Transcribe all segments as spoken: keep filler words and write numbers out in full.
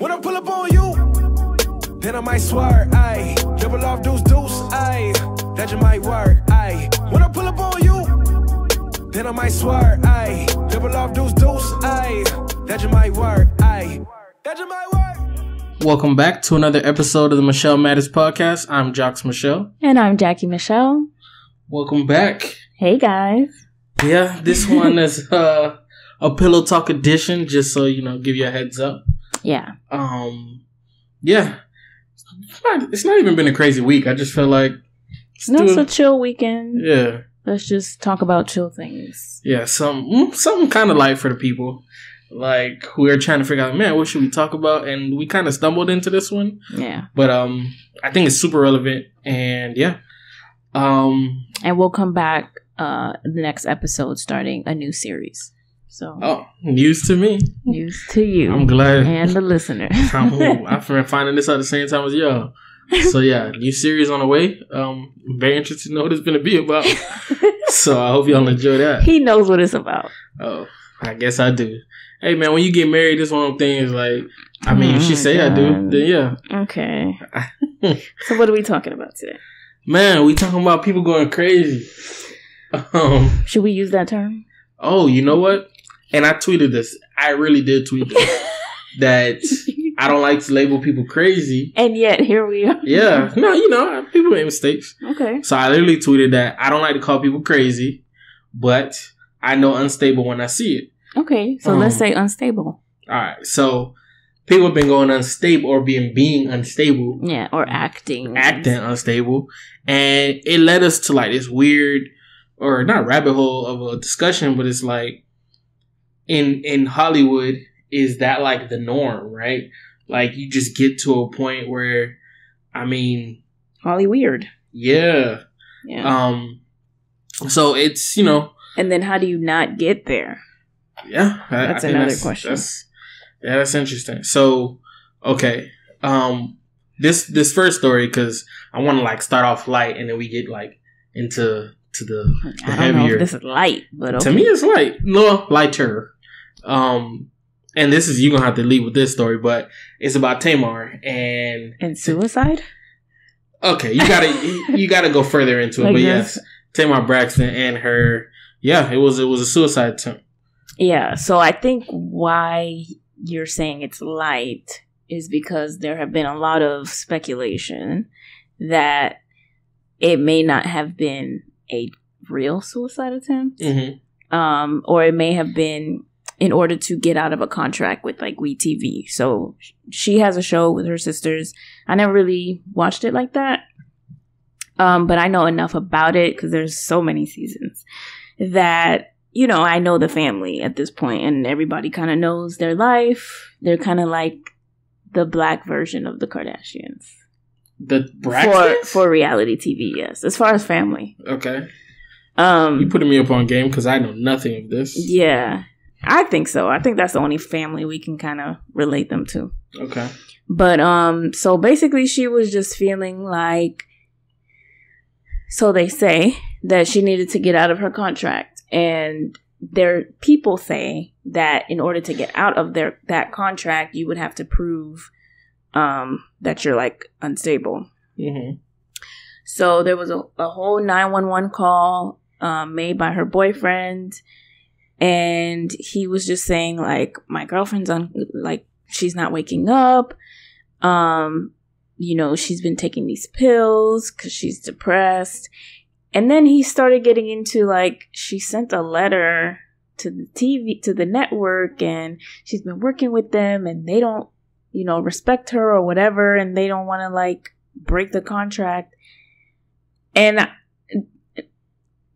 When I pull up on you, then I might swerve, aye. Dribble off deuce deuce, aye. That you might work, aye. When I pull up on you, then I might swerve, aye. Dribble off deuce deuce, aye. That you might work, aye. That you might work. Welcome back to another episode of the Michel Matters Podcast. I'm Jox Michel. And I'm Jackie Michel. Welcome back. Hey, guys. Yeah, this one is uh, a pillow talk edition, just so, you know, give you a heads up. Yeah. Um. Yeah. It's not, it's not even been a crazy week. I just feel like... No, it's a chill weekend. Yeah. Let's just talk about chill things. Yeah, some, something kind of light for the people. Like, we were trying to figure out, man, what should we talk about? And we kind of stumbled into this one. Yeah. But um, I think it's super relevant. And yeah. Um, and we'll come back uh, the next episode, starting a new series. So, oh, news to me, news to you. I'm glad, and the listener. I'm, I'm finding this out at the same time as y'all. So yeah, new series on the way. Um, very interested to know what it's gonna be about. So I hope y'all enjoy that. He knows what it's about. Oh, I guess I do. Hey man, when you get married, this one of the things like, I mean, oh, if she say God. I do, then yeah. Okay. So what are we talking about today? Man, we talking about people going crazy. Um, Should we use that term? Oh, you know what? And I tweeted this. I really did tweet this. That I don't like to label people crazy. And yet, here we are. Yeah. No, you know, people make mistakes. Okay. So I literally tweeted that I don't like to call people crazy, but I know unstable when I see it. Okay. So um, let's say unstable. All right. So... people have been going unstable or being being unstable. Yeah, or acting. Acting unstable. And it led us to like this weird, or not rabbit hole of a discussion, but it's like, in in Hollywood, is that like the norm, right? Like you just get to a point where, I mean. Holly weird. Yeah. Yeah. Um, so it's, you know. And then how do you not get there? Yeah. I, that's I another that's, question. That's, Yeah, that's interesting. So, okay, um, this this first story because I want to like start off light and then we get like into to the, the I don't heavier. Know if this is light, but okay. To me, it's light, no lighter. Um, and this is you're gonna have to leave with this story, but it's about Tamar and and suicide. Okay, you gotta you, you gotta go further into it, like but this? Yes, Tamar Braxton and her. Yeah, it was it was a suicide attempt. Yeah, so I think why. You're saying it's light is because there have been a lot of speculation that it may not have been a real suicide attempt, mm-hmm. um, or it may have been in order to get out of a contract with like WeTV. So she has a show with her sisters. I never really watched it like that, um, but I know enough about it because there's so many seasons that. You know, I know the family at this point, and everybody kind of knows their life. They're kind of like the black version of the Kardashians. The Braxtons? For, for reality T V, yes. As far as family. Okay. Um, You're putting me up on game because I know nothing of this. Yeah. I think so. I think that's the only family we can kind of relate them to. Okay. But, um, so basically she was just feeling like, so they say, that she needed to get out of her contract. And there, people say that in order to get out of their that contract, you would have to prove um, that you're like unstable. Mm-hmm. So there was a, a whole nine one one call um, made by her boyfriend, and he was just saying like, "My girlfriend's on, like she's not waking up. Um, you know, she's been taking these pills because she's depressed." And then he started getting into, like, she sent a letter to the T V, to the network, and she's been working with them, and they don't, you know, respect her or whatever, and they don't want to, like, break the contract. And I,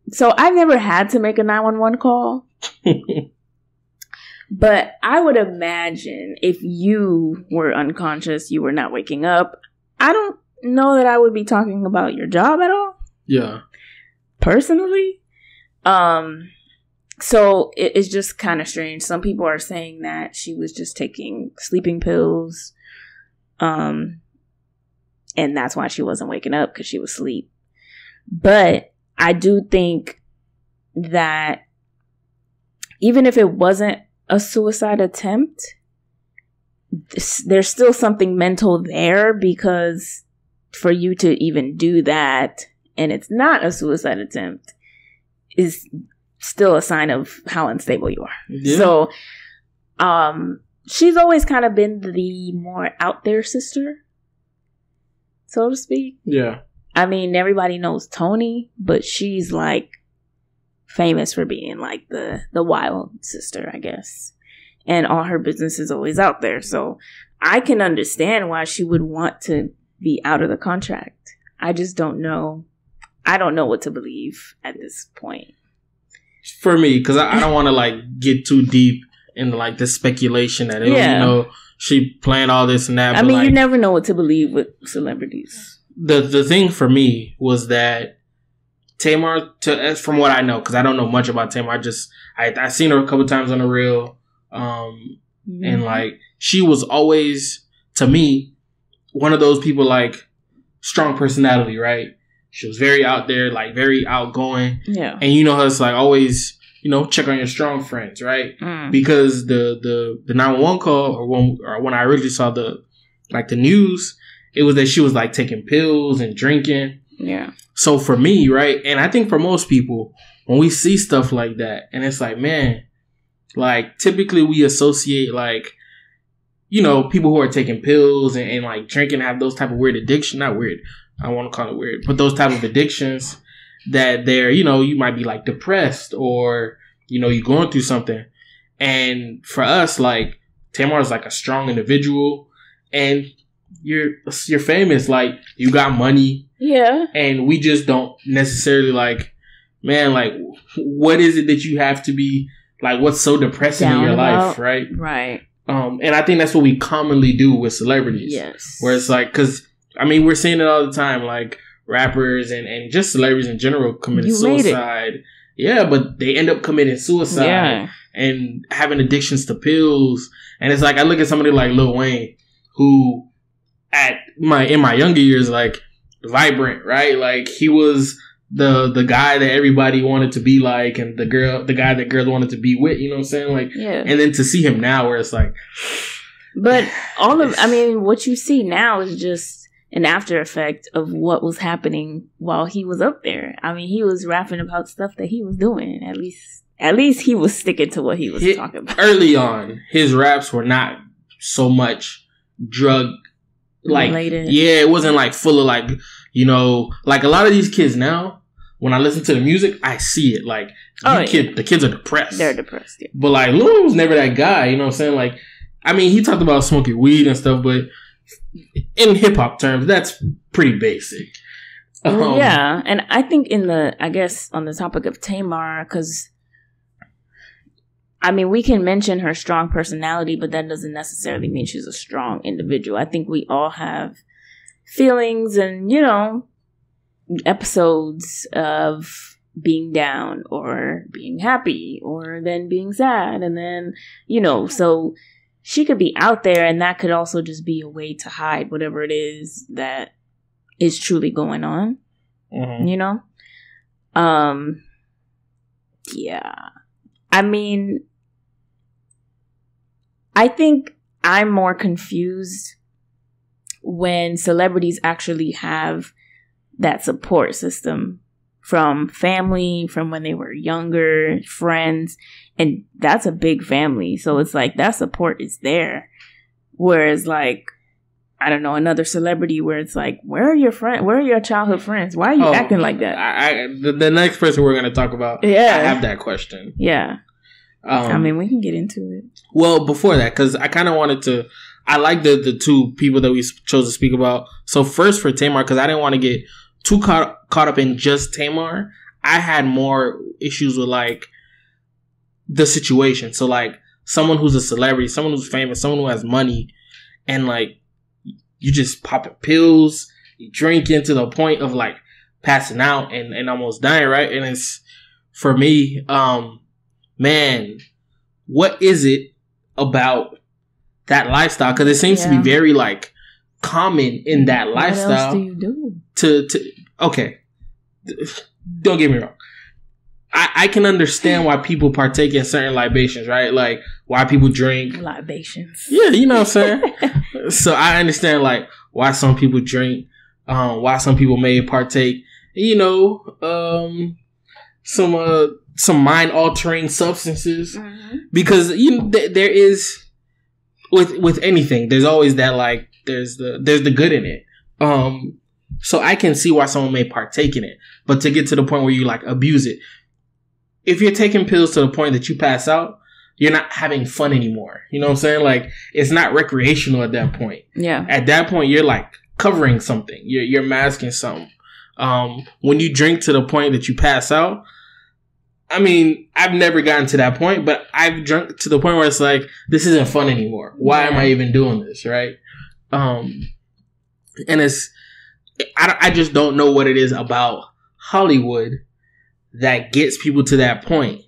so I've never had to make a nine one one call. But I would imagine if you were unconscious, you were not waking up, I don't know that I would be talking about your job at all. Yeah. Personally, um, so it, it's just kind of strange. Some people are saying that she was just taking sleeping pills, um, and that's why she wasn't waking up because she was asleep. But I do think that even if it wasn't a suicide attempt, there's still something mental there, because for you to even do that, and it's not a suicide attempt, is still a sign of how unstable you are. Yeah. So um, she's always kind of been the more out there sister, so to speak. Yeah. I mean, everybody knows Tony, but she's like famous for being like the, the wild sister, I guess. And all her business is always out there. So I can understand why she would want to be out of the contract. I just don't know. I don't know what to believe at this point. For me, because I, I don't want to like get too deep into like the speculation that, it, yeah. you know, she planned all this and that. I mean, like, you never know what to believe with celebrities. The the thing for me was that Tamar, to, from what I know, because I don't know much about Tamar. I just, I, I seen her a couple times on the reel. Um, mm. And like, she was always, to me, one of those people, like, strong personality, right? She was very out there, like very outgoing. Yeah. And you know, her, it's like always, you know, check on your strong friends, right? Mm. Because the, the, the nine one one call, or when, or when I originally saw the, like the news, it was that she was like taking pills and drinking. Yeah. So for me, right? And I think for most people, when we see stuff like that, and it's like, man, like, typically we associate, like, you know, people who are taking pills and, and like, drinking, have those type of weird addiction. Not weird. I want to call it weird. But those type of addictions that they're, you know, you might be, like, depressed or, you know, you're going through something. And for us, like, Tamar is, like, a strong individual. And you're you're famous. Like, you got money. Yeah. And we just don't necessarily, like, man, like, what is it that you have to be, like, what's so depressing Down in your life, right? Right. Um, and I think that's what we commonly do with celebrities. Yes. Where it's like, because, I mean, we're seeing it all the time. Like, rappers and, and just celebrities in general committing you suicide. Yeah, but they end up committing suicide yeah. and having addictions to pills. And it's like, I look at somebody like Lil Wayne, who at my in my younger years, like, vibrant, right? Like, he was the the guy that everybody wanted to be like, and the girl the guy that girls wanted to be with, you know what I'm saying? Like, yeah. And then to see him now where it's like, but all of I mean, what you see now is just an after effect of what was happening while he was up there. I mean, he was rapping about stuff that he was doing. At least at least he was sticking to what he was it, talking about. Early on, his raps were not so much drug like related. Yeah, it wasn't like full of like, you know, like a lot of these kids now, when I listen to the music, I see it. Like, oh, yeah. kid, the kids are depressed. They're depressed, yeah. But, like, Lil was never that guy, you know what I'm saying? Like, I mean, he talked about smoking weed and stuff, but in hip-hop terms, that's pretty basic. Um, well, yeah, and I think in the, I guess, on the topic of Tamar, because, I mean, we can mention her strong personality, but that doesn't necessarily mean she's a strong individual. I think we all have feelings and, you know, episodes of being down or being happy or then being sad. And then, you know, so she could be out there, and that could also just be a way to hide whatever it is that is truly going on, mm-hmm. you know? Um, yeah. I mean, I think I'm more confused when celebrities actually have that support system from family, from when they were younger, friends, and that's a big family. So it's like that support is there. Whereas, like, I don't know, another celebrity where it's like, where are your friend? Where are your childhood friends? Why are you oh, acting like that? I, I, the, the next person we're going to talk about, yeah. I have that question. Yeah. Um, I mean, we can get into it. Well, before that, because I kind of wanted to. I like the, the two people that we chose to speak about. So first for Tamar, because I didn't want to get too caught, caught up in just Tamar. I had more issues with, like, the situation. So, like, someone who's a celebrity, someone who's famous, someone who has money, and, like, you just popping pills, you drinking to the point of, like, passing out and, and almost dying, right? And it's, for me, um, man, what is it about that lifestyle, because it seems yeah. to be very, like, common in that what lifestyle. What else do you do? To, to, okay. Don't get me wrong. I, I can understand why people partake in certain libations, right? Like why people drink libations. Yeah, you know what I'm saying? So I understand like why some people drink, um, why some people may partake, you know, um, some uh, some mind altering substances, mm-hmm. because you know, th- there is with with anything, there's always that like there's the there's the good in it. Um, so I can see why someone may partake in it, but to get to the point where you like abuse it. If you're taking pills to the point that you pass out, you're not having fun anymore. You know what I'm saying? Like, it's not recreational at that point. Yeah. At that point, you're like covering something. You're you're masking something. Um, when you drink to the point that you pass out, I mean, I've never gotten to that point, but I've drunk to the point where it's like, this isn't fun anymore. Why yeah. am I even doing this? Right. Um, and it's, I, I just don't know what it is about Hollywood that gets people to that point.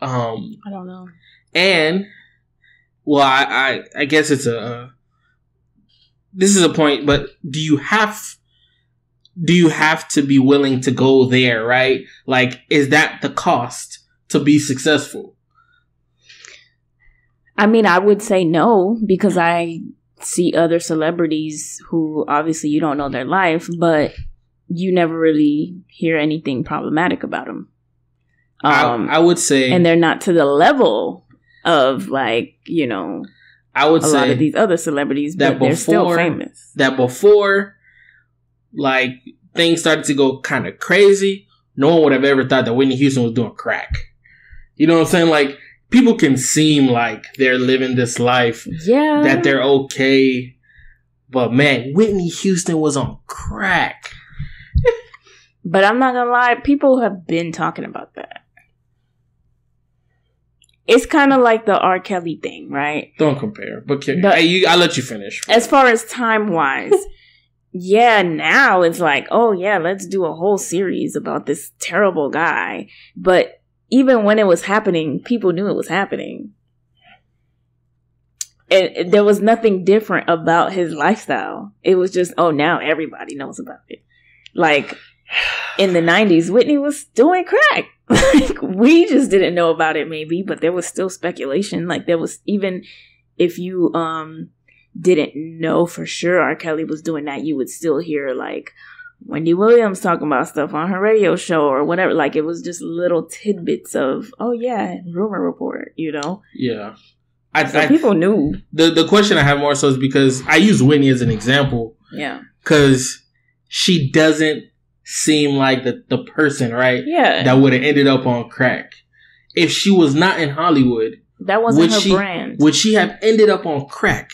Um, I don't know. And, well, I, I, I guess it's a, uh, this is a point, but do you have, do you have to be willing to go there, right? Like, is that the cost to be successful? I mean, I would say no, because I see other celebrities who obviously you don't know their life, but you never really hear anything problematic about them. Um, I, I would say... And they're not to the level of, like, you know, I would a say lot of these other celebrities, that but before, they're still famous. That before, like, things started to go kind of crazy, no one would have ever thought that Whitney Houston was doing crack. You know what I'm saying? Like, people can seem like they're living this life, yeah. that they're okay, but, man, Whitney Houston was on crack. But I'm not going to lie, people have been talking about that. It's kind of like the R. Kelly thing, right? Don't compare. But can, the, I, you, I'll let you finish. As far as time-wise, yeah, now it's like, oh, yeah, let's do a whole series about this terrible guy. But even when it was happening, people knew it was happening. And there was nothing different about his lifestyle. It was just, oh, now everybody knows about it. Like... in the nineties, Whitney was doing crack. Like, we just didn't know about it, maybe, but there was still speculation. Like, there was, even if you um didn't know for sure R. Kelly was doing that, you would still hear, like, Wendy Williams talking about stuff on her radio show or whatever. Like, it was just little tidbits of, oh, yeah, rumor report, you know? Yeah. I, so I people knew. The, the question I have more so is because I use Whitney as an example. Yeah. Because she doesn't seem like the, the person, right? Yeah. That would have ended up on crack. If she was not in Hollywood, that wasn't her she, brand. Would she have ended up on crack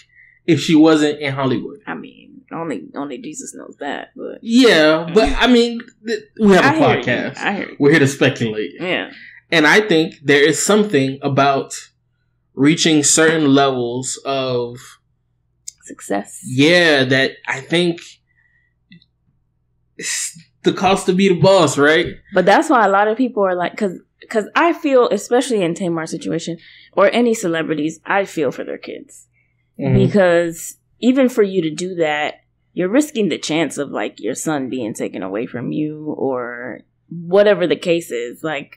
if she wasn't in Hollywood? I mean, only only Jesus knows that. But yeah, but I mean, th- we have a I podcast. Hear I hear you. We're here to speculate. Yeah. And I think there is something about reaching certain levels of success. Yeah, that I think. The cost to be the boss, right? But that's why a lot of people are like, because because I feel, especially in Tamar's situation, or any celebrities, I feel for their kids. Mm-hmm. Because even for you to do that, you're risking the chance of, like, your son being taken away from you or whatever the case is. Like,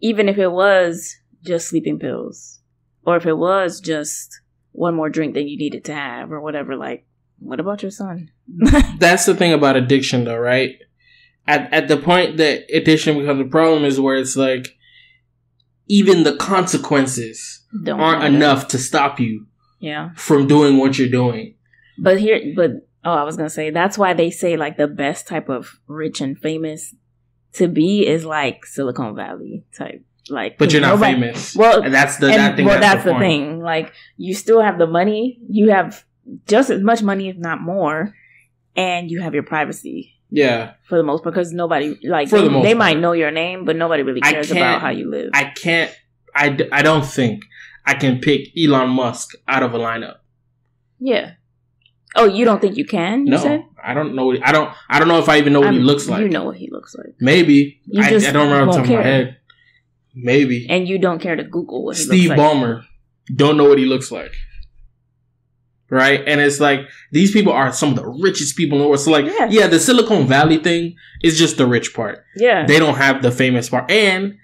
even if it was just sleeping pills or if it was just one more drink than you needed to have or whatever, like, what about your son? That's the thing about addiction, though, right? At at the point that addiction becomes a problem is where it's like, even the consequences Don't aren't enough to stop you yeah. from doing what you're doing. But here, but oh, I was going to say, that's why they say, like, the best type of rich and famous to be is, like, Silicon Valley type. Like, but you're not nobody, famous. Well, and that's the, and, that thing, well, that's, that's the, the thing. Like, you still have the money. You have just as much money, if not more, and you have your privacy. Yeah, for the most part, because nobody like for they, the they might know your name, but nobody really cares about how you live. I can't. I, I don't think I can pick Elon Musk out of a lineup. Yeah. Oh, you don't think you can? You no, said? I don't know. I don't. I don't know if I even know what I'm, he looks like. You know what he looks like? Maybe. I, I don't remember off the top of my head. Maybe. And you don't care to Google what he Steve looks like. Steve Ballmer. Don't know what he looks like. Right? And it's like, these people are some of the richest people in the world. So like, yeah, yeah the Silicon Valley thing is just the rich part. Yeah. They don't have the famous part. And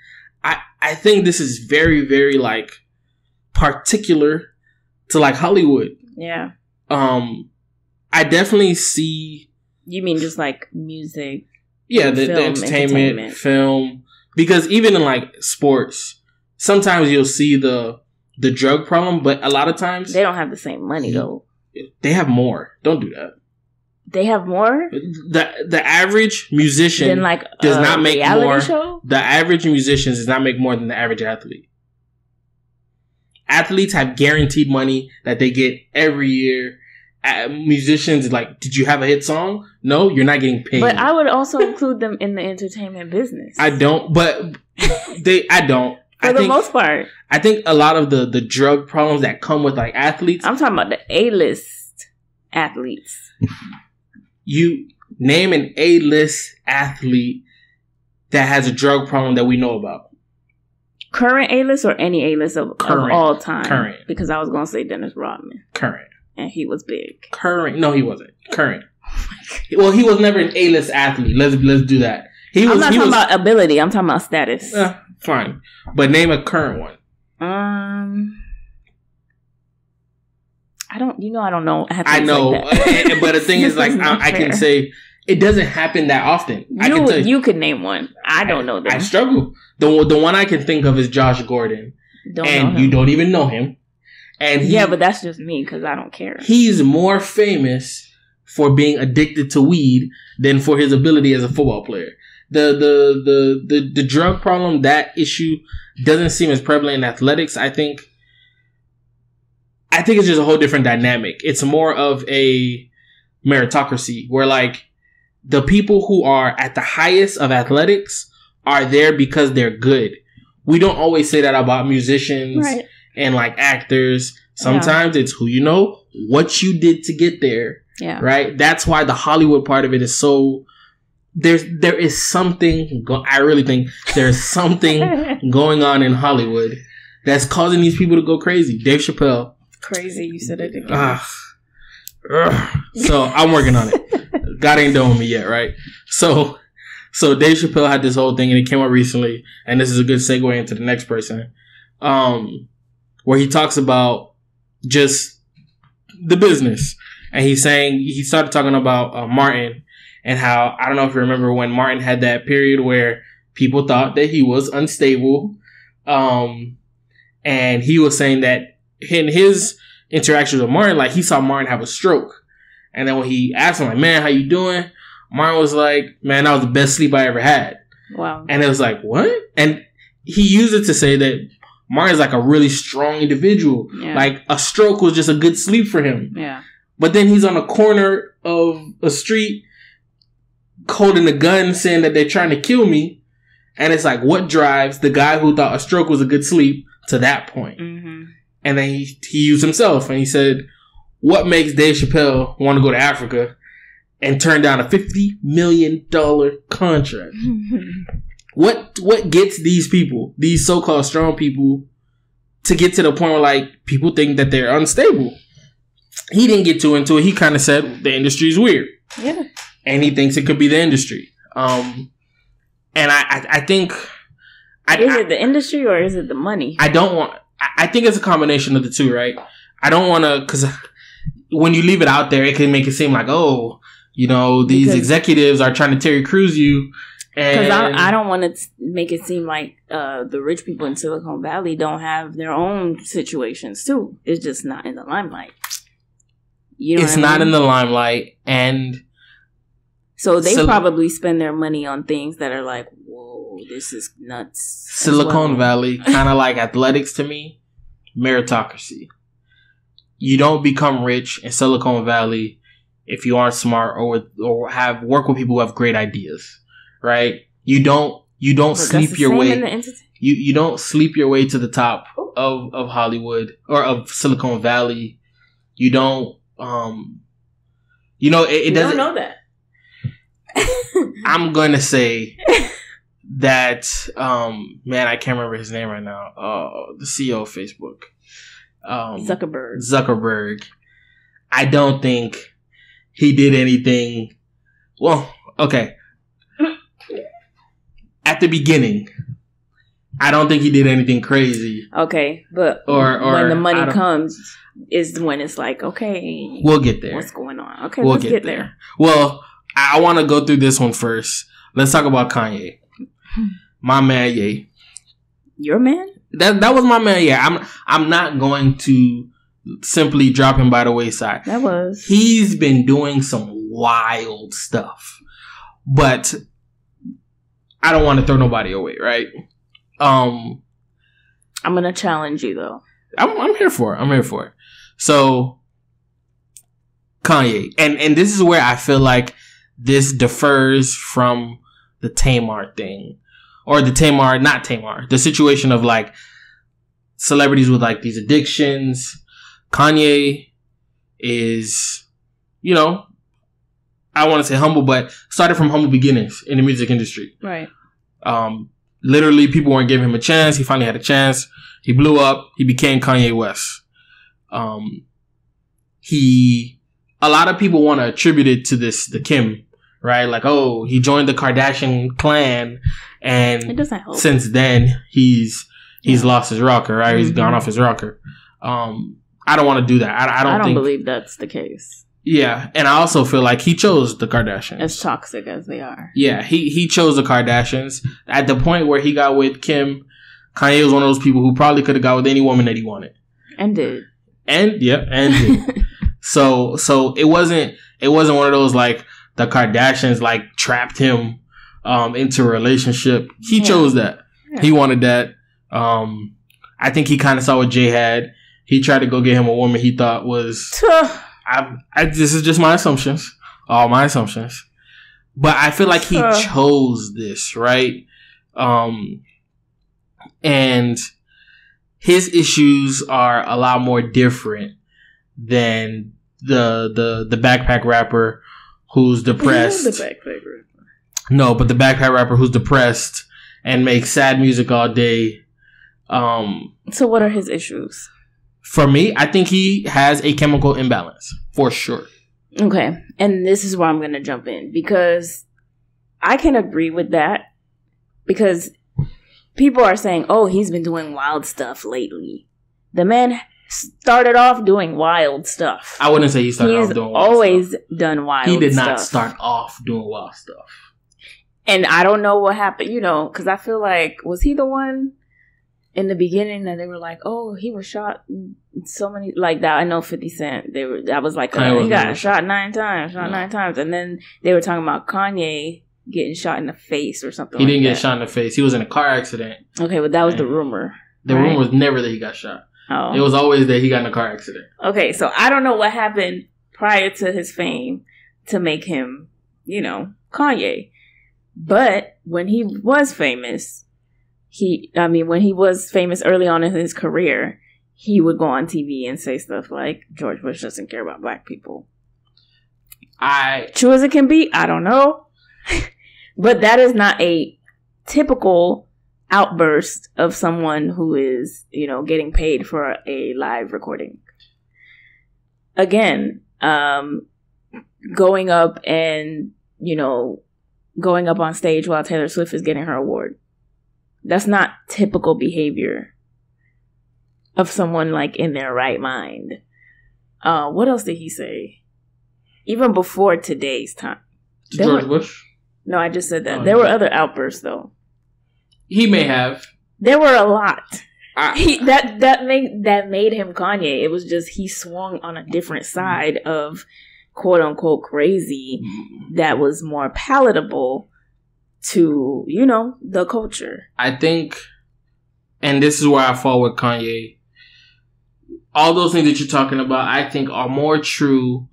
I, I think this is very, very like particular to like Hollywood. Yeah. Um, I definitely see. You mean just like music? Yeah. The, film, the entertainment, entertainment, film. Because even in like sports, sometimes you'll see the, the drug problem, but a lot of times they don't have the same money though. They have more. Don't do that. They have more? The the average musician than like does a not make more. Show? The average musician does not make more than the average athlete. Athletes have guaranteed money that they get every year. Uh, musicians, like, did you have a hit song? No, you're not getting paid. But I would also include them in the entertainment business. I don't, but they I don't. For I the think, most part. I think a lot of the, the drug problems that come with like athletes. I'm talking about the A-list athletes. You name an A-list athlete that has a drug problem that we know about. Current A-list or any A-list of, of all time? Current. Because I was going to say Dennis Rodman. Current. And he was big. Current. No, he wasn't. Current. Oh my God. Well, he was never an A-list athlete. Let's let's do that. He was, I'm not he talking was, about ability. I'm talking about status. Uh, fine. But name a current one. Um, I don't, you know, I don't know. I, have I know. Like that. And, but the thing is, like, I, I can say it doesn't happen that often. You, I can tell you, you could name one. I don't know that. I struggle. The, the one I can think of is Josh Gordon. Don't and know him. You don't even know him. And he, yeah, but that's just me because I don't care. He's more famous for being addicted to weed than for his ability as a football player. The the the the, the drug problem, that issue, doesn't seem as prevalent in athletics. I think I think it's just a whole different dynamic. It's more of a meritocracy where like the people who are at the highest of athletics are there because they're good. We don't always say that about musicians right. and like actors. Sometimes yeah. it's who you know, what you did to get there. Yeah. Right? That's why the Hollywood part of it is so There's there is something go- I really think there's something going on in Hollywood that's causing these people to go crazy. Dave Chappelle, crazy. You said it again. Uh, uh, so I'm working on it. God ain't done with me yet, right? So, so Dave Chappelle had this whole thing, and it came out recently. And this is a good segue into the next person, um, where he talks about just the business, and he's saying he started talking about uh, Martin. And how, I don't know if you remember when Martin had that period where people thought that he was unstable. Um, and he was saying that in his interactions with Martin, like he saw Martin have a stroke. And then when he asked him, like, man, how you doing? Martin was like, man, that was the best sleep I ever had. Wow. And it was like, what? And he used it to say that Martin's like a really strong individual. Yeah. Like a stroke was just a good sleep for him. Yeah. But then he's on a corner of a street holding a gun saying that they're trying to kill me, and it's like, what drives the guy who thought a stroke was a good sleep to that point? Mm-hmm. And then he, he used himself and he said, what makes Dave Chappelle want to go to Africa and turn down a fifty million dollars contract? Mm-hmm. What what gets these people, these so-called strong people, to get to the point where like people think that they're unstable? He didn't get too into it. He kind of said the industry's weird. Yeah. And he thinks it could be the industry. Um, and I, I, I think... I, is it the industry or is it the money? I don't want... I, I think it's a combination of the two, right? I don't want to... Because when you leave it out there, it can make it seem like, oh, you know, these because, executives are trying to Terry Crews you. Because I, I don't want to make it seem like uh, the rich people in Silicon Valley don't have their own situations, too. It's just not in the limelight. You know It's what I mean? Not in the limelight. And... So they Sil- probably spend their money on things that are like, whoa, this is nuts. Silicon well. Valley, kind of like athletics to me, meritocracy. You don't become rich in Silicon Valley if you aren't smart or with, or have work with people who have great ideas, right? You don't you don't but sleep your way ent- you you don't sleep your way to the top of, of Hollywood or of Silicon Valley. You don't um, you know it, it you doesn't don't know that. I'm going to say that, um, man, I can't remember his name right now. Uh, the C E O of Facebook. Um, Zuckerberg. Zuckerberg. I don't think he did anything. Well, okay. At the beginning, I don't think he did anything crazy. Okay, but or, or when the money comes is when it's like, okay. We'll get there. What's going on? Okay, we'll let's get, get there. there. Well, I want to go through this one first. Let's talk about Kanye. My man, Ye. Your man? That that was my man, yeah. I'm I'm not going to simply drop him by the wayside. That was. He's been doing some wild stuff. But I don't want to throw nobody away, right? Um, I'm going to challenge you, though. I'm, I'm here for it. I'm here for it. So, Kanye. And, and this is where I feel like this differs from the Tamar thing. Or the Tamar, not Tamar. The situation of, like, celebrities with, like, these addictions. Kanye is, you know, I want to say humble, but started from humble beginnings in the music industry. Right. Um, literally, people weren't giving him a chance. He finally had a chance. He blew up. He became Kanye West. Um, he, a lot of people want to attribute it to this, the Kim. Right? Like, oh, he joined the Kardashian clan, and it doesn't help. Since then, he's he's yeah. lost his rocker, right? Mm-hmm. He's gone off his rocker. Um, I don't want to do that. I, I don't I don't think, believe that's the case. Yeah, and I also feel like he chose the Kardashians. As toxic as they are. Yeah, he, he chose the Kardashians. At the point where he got with Kim, Kanye was one of those people who probably could have got with any woman that he wanted. And did. And, yep, yeah, and did. So, so it wasn't it wasn't one of those, like, the Kardashians, like, trapped him um, into a relationship. He yeah. chose that. Yeah. He wanted that. Um, I think he kind of saw what Jay had. He tried to go get him a woman he thought was... I, I, this is just my assumptions. All my assumptions. But I feel like he chose this, right? Um, and his issues are a lot more different than the the, the backpack rapper... Who's depressed? The backpack rapper. No, but the backpack rapper who's depressed and makes sad music all day. Um, so, what are his issues? For me, I think he has a chemical imbalance for sure. Okay, and this is where I'm going to jump in because I can agree with that because people are saying, "Oh, he's been doing wild stuff lately." The man started off doing wild stuff. I wouldn't say he started He's off doing wild always stuff. done wild stuff. He did not stuff. start off doing wild stuff. And I don't know what happened, you know, because I feel like, was he the one in the beginning that they were like, oh, he was shot so many, like that? I know fifty Cent, they were, that was like, oh, he got shot nine times, shot no. nine times. And then they were talking about Kanye getting shot in the face or something. He like didn't that. get shot in the face. He was in a car accident. Okay, but that was and the rumor. The right? rumor was never that he got shot. Oh. It was always that he got in a car accident. Okay, so I don't know what happened prior to his fame to make him, you know, Kanye. But when he was famous, he, I mean, when he was famous early on in his career, he would go on T V and say stuff like, George Bush doesn't care about black people. I True as it can be, I don't know. But that is not a typical outburst of someone who is, you know, getting paid for a live recording. Again, um, going up and, you know, going up on stage while Taylor Swift is getting her award. That's not typical behavior of someone, like, in their right mind. Uh, what else did he say? Even before today's time. George were, Bush? No, I just said that. Oh, there yeah. were other outbursts, though. He may have. There were a lot. I, he, that that made that made him Kanye. It was just he swung on a different side of quote unquote crazy that was more palatable to, you know, the culture. I think, and this is where I fall with Kanye. All those things that you're talking about, I think, are more true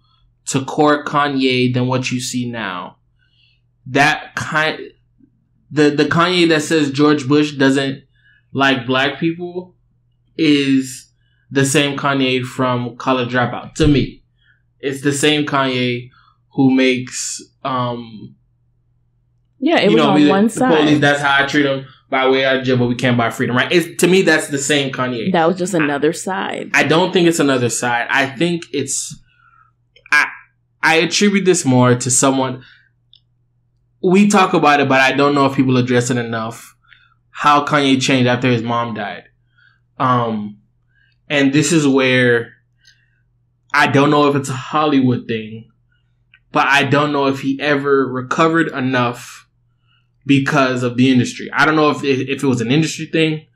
to core Kanye than what you see now. That kind. The the Kanye that says George Bush doesn't like black people is the same Kanye from College Dropout. To me, it's the same Kanye who makes um yeah, it was know, on one the, side. The police, that's how I treat them. By way out of jail, but we can't buy freedom, right? It's, to me, that's the same Kanye. That was just another I, side. I don't think it's another side. I think it's I attribute this more to someone. We talk about it, but I don't know if people address it enough. How Kanye changed after his mom died. Um, and this is where I don't know if it's a Hollywood thing, but I don't know if he ever recovered enough because of the industry. I don't know if it, if it was an industry thing,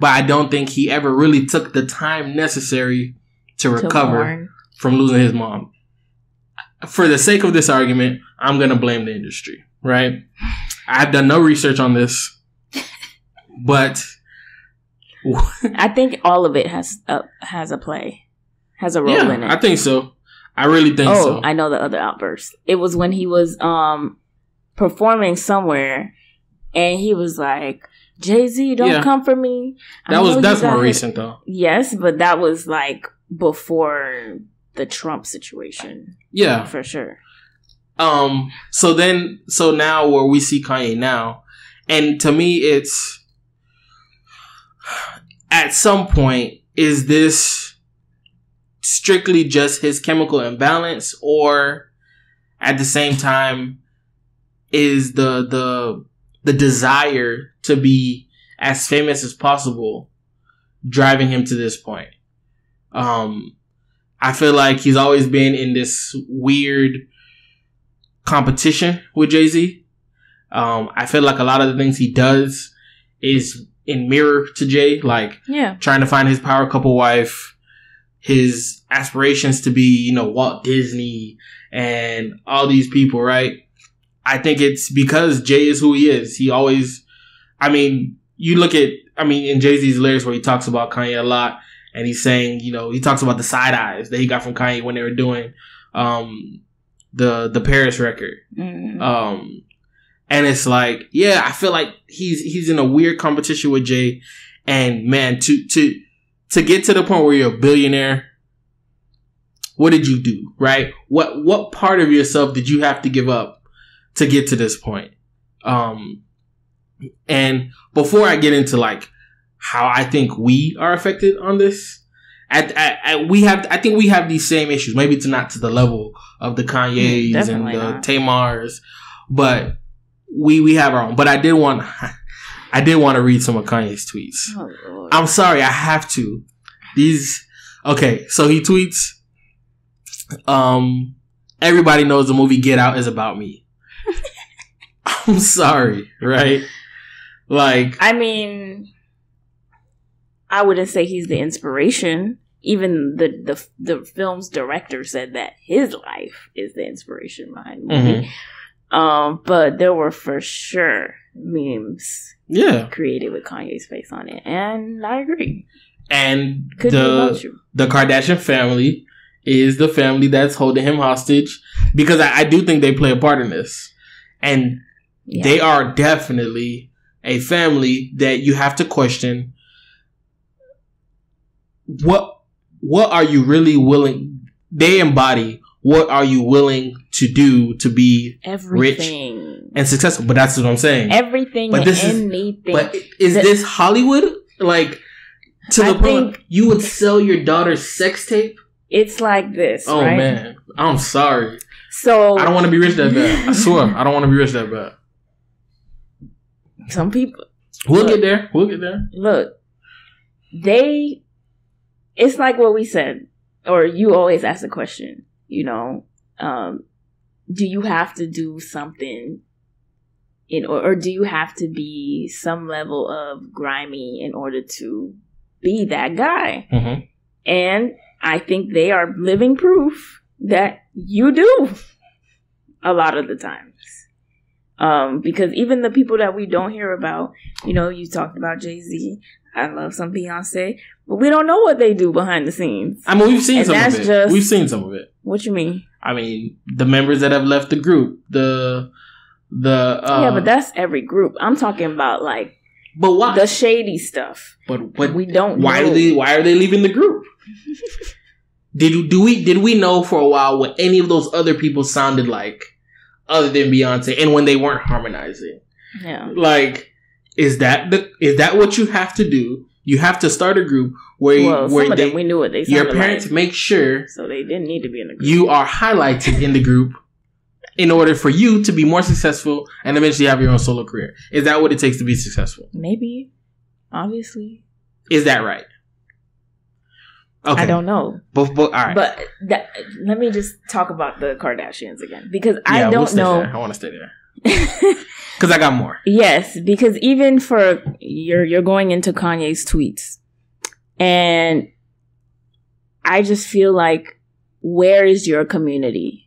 but I don't think he ever really took the time necessary to recover from losing his mom. For the sake of this argument, I'm going to blame the industry, right? I've done no research on this, but I think all of it has a, has a play, has a role yeah, in it. I think so. I really think oh, so. Oh, I know the other outburst. It was when he was um, performing somewhere, and he was like, Jay-Z, don't yeah. come for me. I that was That's more recent, though. Yes, but that was like before the Trump situation. Yeah. For sure. Um. So then, so now where we see Kanye now, and to me it's, at some point, is this strictly just his chemical imbalance, or at the same time is the the the desire to be as famous as possible driving him to this point? Um, I feel like he's always been in this weird competition with Jay-Z. Um, I feel like a lot of the things he does is in mirror to Jay, like yeah. trying to find his power couple wife, his aspirations to be, you know, Walt Disney and all these people, right? I think it's because Jay is who he is. He always, I mean, you look at, I mean, in Jay-Z's lyrics where he talks about Kanye a lot, and he's saying, you know, he talks about the side eyes that he got from Kanye when they were doing um, the the Paris record. Mm. Um And it's like, yeah, I feel like he's he's in a weird competition with Jay. And man, to to to get to the point where you're a billionaire, what did you do, right? What what part of yourself did you have to give up to get to this point? Um, and before I get into like how I think we are affected on this, at, at, at we have I think we have these same issues. Maybe it's not to the level of the Kanyes Definitely and the not. Tamars, but We we have our own, but I did want I did want to read some of Kanye's tweets. Oh, I'm sorry, I have to. These okay, so he tweets, um, everybody knows the movie Get Out is about me. I'm sorry, right? Like, I mean, I wouldn't say he's the inspiration. Even the, the the film's director said that his life is the inspiration behind the movie. Mm-hmm. Um, but there were for sure memes yeah. created with Kanye's face on it. And I agree. And the, the Kardashian family is the family that's holding him hostage, because I, I do think they play a part in this. And yeah. they are definitely a family that you have to question. What, what are you really willing? They embody what are you willing to do to be Everything. rich and successful? But that's what I'm saying. Everything but this and is, anything. But is the, this Hollywood? Like, to the I point you would sell your daughter's sex tape? It's like this, Oh, right? man. I'm sorry. So I don't want to be rich that bad. I swear. I don't want to be rich that bad. Some people. We'll look, get there. We'll get there. Look. They, it's like what we said, or you always ask the question. You know, um, do you have to do something in, or, or do you have to be some level of grimy in order to be that guy? Mm-hmm. And I think they are living proof that you do a lot of the times. Um, because even the people that we don't hear about, you know, you talked about Jay-Z. I love some Beyonce, but we don't know what they do behind the scenes. I mean, we've seen and some that's of it. Just, we've seen some of it. What you mean? I mean, the members that have left the group, the the uh, yeah, but that's every group. I'm talking about like, but why the shady stuff? But what we don't. Why know. Are they? Why are they leaving the group? did do we did we know for a while what any of those other people sounded like, other than Beyonce, and when they weren't harmonizing? Yeah, like. Is that the is that what you have to do You have to start a group where, well, where some of they, them, we knew what they your parents like. Make sure so they didn't need to be in a group. You are highlighted in the group in order for you to be more successful and eventually have your own solo career. Is that what it takes to be successful? Maybe. Obviously. Is that right? Okay. I don't know. But, but, all right. But that, let me just talk about the Kardashians again. Because I yeah, don't we'll stay know. There. I want to stay there. Because I got more. Yes. Because even for, you're, you're going into Kanye's tweets. And I just feel like, where is your community?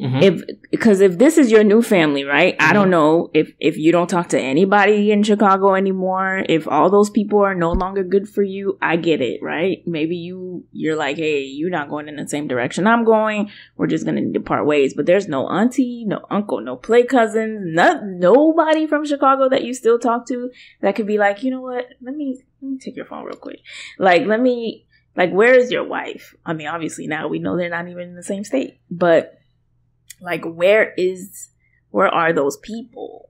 Mm-hmm. If because if this is your new family, right? Mm-hmm. I don't know if if you don't talk to anybody in Chicago anymore, if all those people are no longer good for you, I get it, right? Maybe you you're like, hey, you're not going in the same direction I'm going. We're just gonna depart ways. But there's no auntie, no uncle, no play cousins, not nobody from Chicago that you still talk to that could be like, you know what? Let me let me take your phone real quick. Like, let me like, where is your wife? I mean, obviously now we know they're not even in the same state, but. Like, where is, where are those people?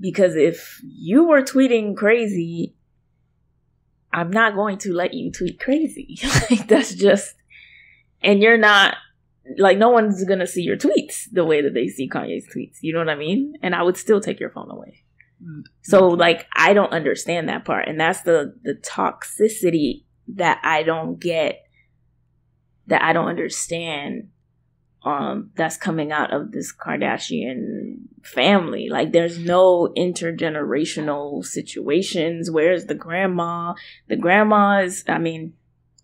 Because if you were tweeting crazy, I'm not going to let you tweet crazy. Like, that's just, and you're not, like, no one's going to see your tweets the way that they see Kanye's tweets. You know what I mean? And I would still take your phone away. Mm-hmm. So, like, I don't understand that part. And that's the, the toxicity that I don't get, that I don't understand. Um, that's coming out of this Kardashian family. Like, there's no intergenerational situations. Where's the grandma? The grandma is, I mean,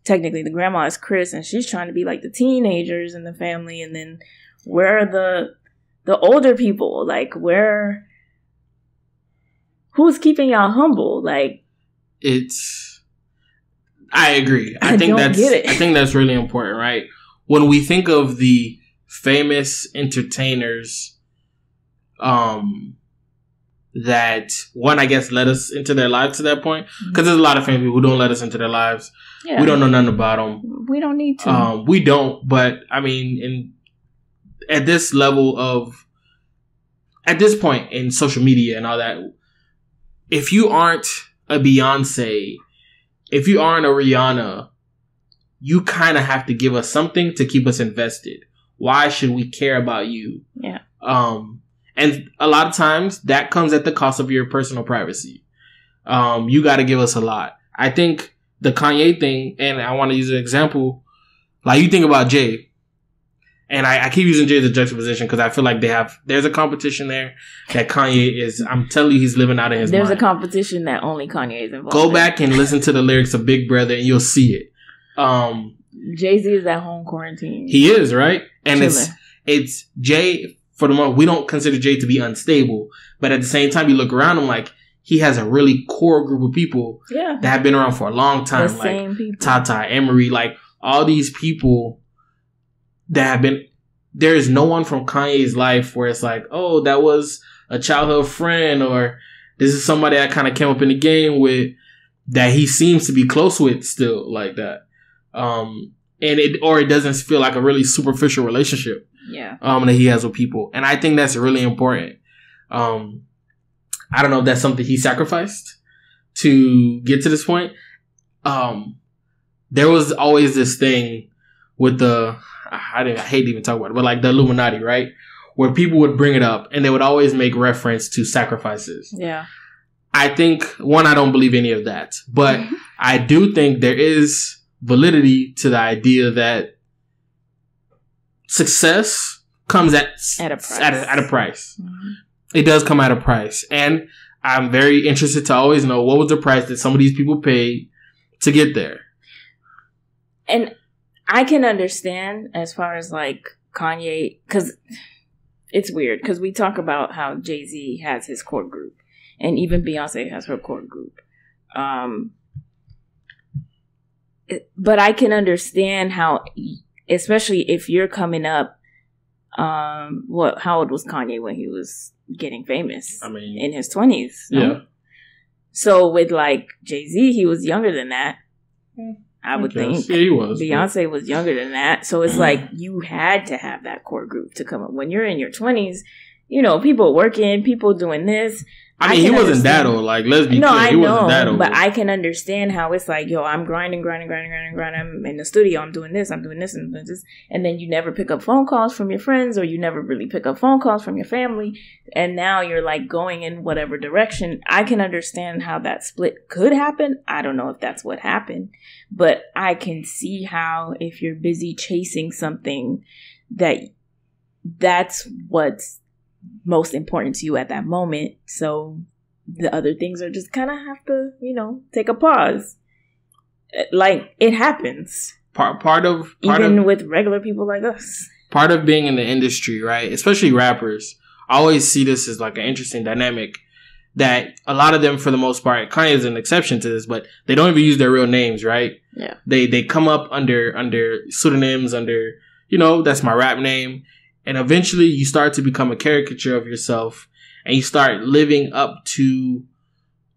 technically the grandma is Chris, and she's trying to be like the teenagers in the family. And then where are the the older people? Like, where? Who's keeping y'all humble? Like, it's. I agree. I, I think that's. I think that's really important, right? When we think of the famous entertainers um that one I guess let us into their lives to that point, because there's a lot of famous people who don't let us into their lives. Yeah. We don't know nothing about them. We don't need to. Um, we don't. But I mean, in at this level of at this point in social media and all that, if you aren't a Beyonce, if you aren't a Rihanna, you kind of have to give us something to keep us invested. Why should we care about you? Yeah. Um, and a lot of times that comes at the cost of your personal privacy. Um, you got to give us a lot. I think the Kanye thing, and I want to use an example. Like, you think about Jay, and I, I keep using Jay as a juxtaposition because I feel like they have there's a competition there that Kanye is. I'm telling you, he's living out of his. There's mind. A competition that only Kanye is involved. Go in. Back and listen to the lyrics of Big Brother, and you'll see it. Um, Jay-Z is at home quarantined. He is, right? And Chilling. it's it's Jay, for the moment, we don't consider Jay to be unstable. But at the same time, you look around him, like, he has a really core group of people yeah. that have been around for a long time. The like same people. Tata, Emery, like, all these people that have been... There is no one from Kanye's life where it's like, oh, that was a childhood friend, or this is somebody I kind of came up in the game with that he seems to be close with still, like that. Um, and it, or it doesn't feel like a really superficial relationship, yeah. Um, that he has with people. And I think that's really important. Um, I don't know if that's something he sacrificed to get to this point. Um, there was always this thing with the, I, didn't, I hate to even talk about it, but like the Illuminati, right? Where people would bring it up and they would always make reference to sacrifices. Yeah. I think, one, I don't believe any of that, but mm-hmm. I do think there is validity to the idea that success comes at at a price. At a, at a price. Mm-hmm. It does come at a price. And I'm very interested to always know what was the price that some of these people paid to get there. And I can understand as far as like Kanye, because it's weird because we talk about how Jay-Z has his core group and even Beyonce has her core group. Um, But I can understand how, especially if you're coming up, um, what? How old was Kanye when he was getting famous? I mean, in his twenties. Yeah. No? So with like Jay-Z, he was younger than that. I would I think. Yeah, he was. Beyonce yeah. was younger than that. So it's like you had to have that core group to come up. When you're in your twenties, you know, people working, people doing this. I mean, I he wasn't understand. that old. Like, let's be no, clear. I he know, wasn't that old. But I can understand how it's like, yo, I'm grinding, grinding, grinding, grinding, grinding. I'm in the studio. I'm doing this. I'm doing this. And this. And then you never pick up phone calls from your friends, or you never really pick up phone calls from your family. And now you're like going in whatever direction. I can understand how that split could happen. I don't know if that's what happened, but I can see how if you're busy chasing something, that that's what's most important to you at that moment. So the other things are just kind of have to, you know, take a pause. Like, it happens. Part part of part even of, with regular people like us. Part of being in the industry, right? Especially rappers. I always see this as like an interesting dynamic that a lot of them, for the most part, Kanye is an exception to this, but they don't even use their real names, right? Yeah. They they come up under under pseudonyms, under, you know, that's my rap name. And eventually you start to become a caricature of yourself, and you start living up to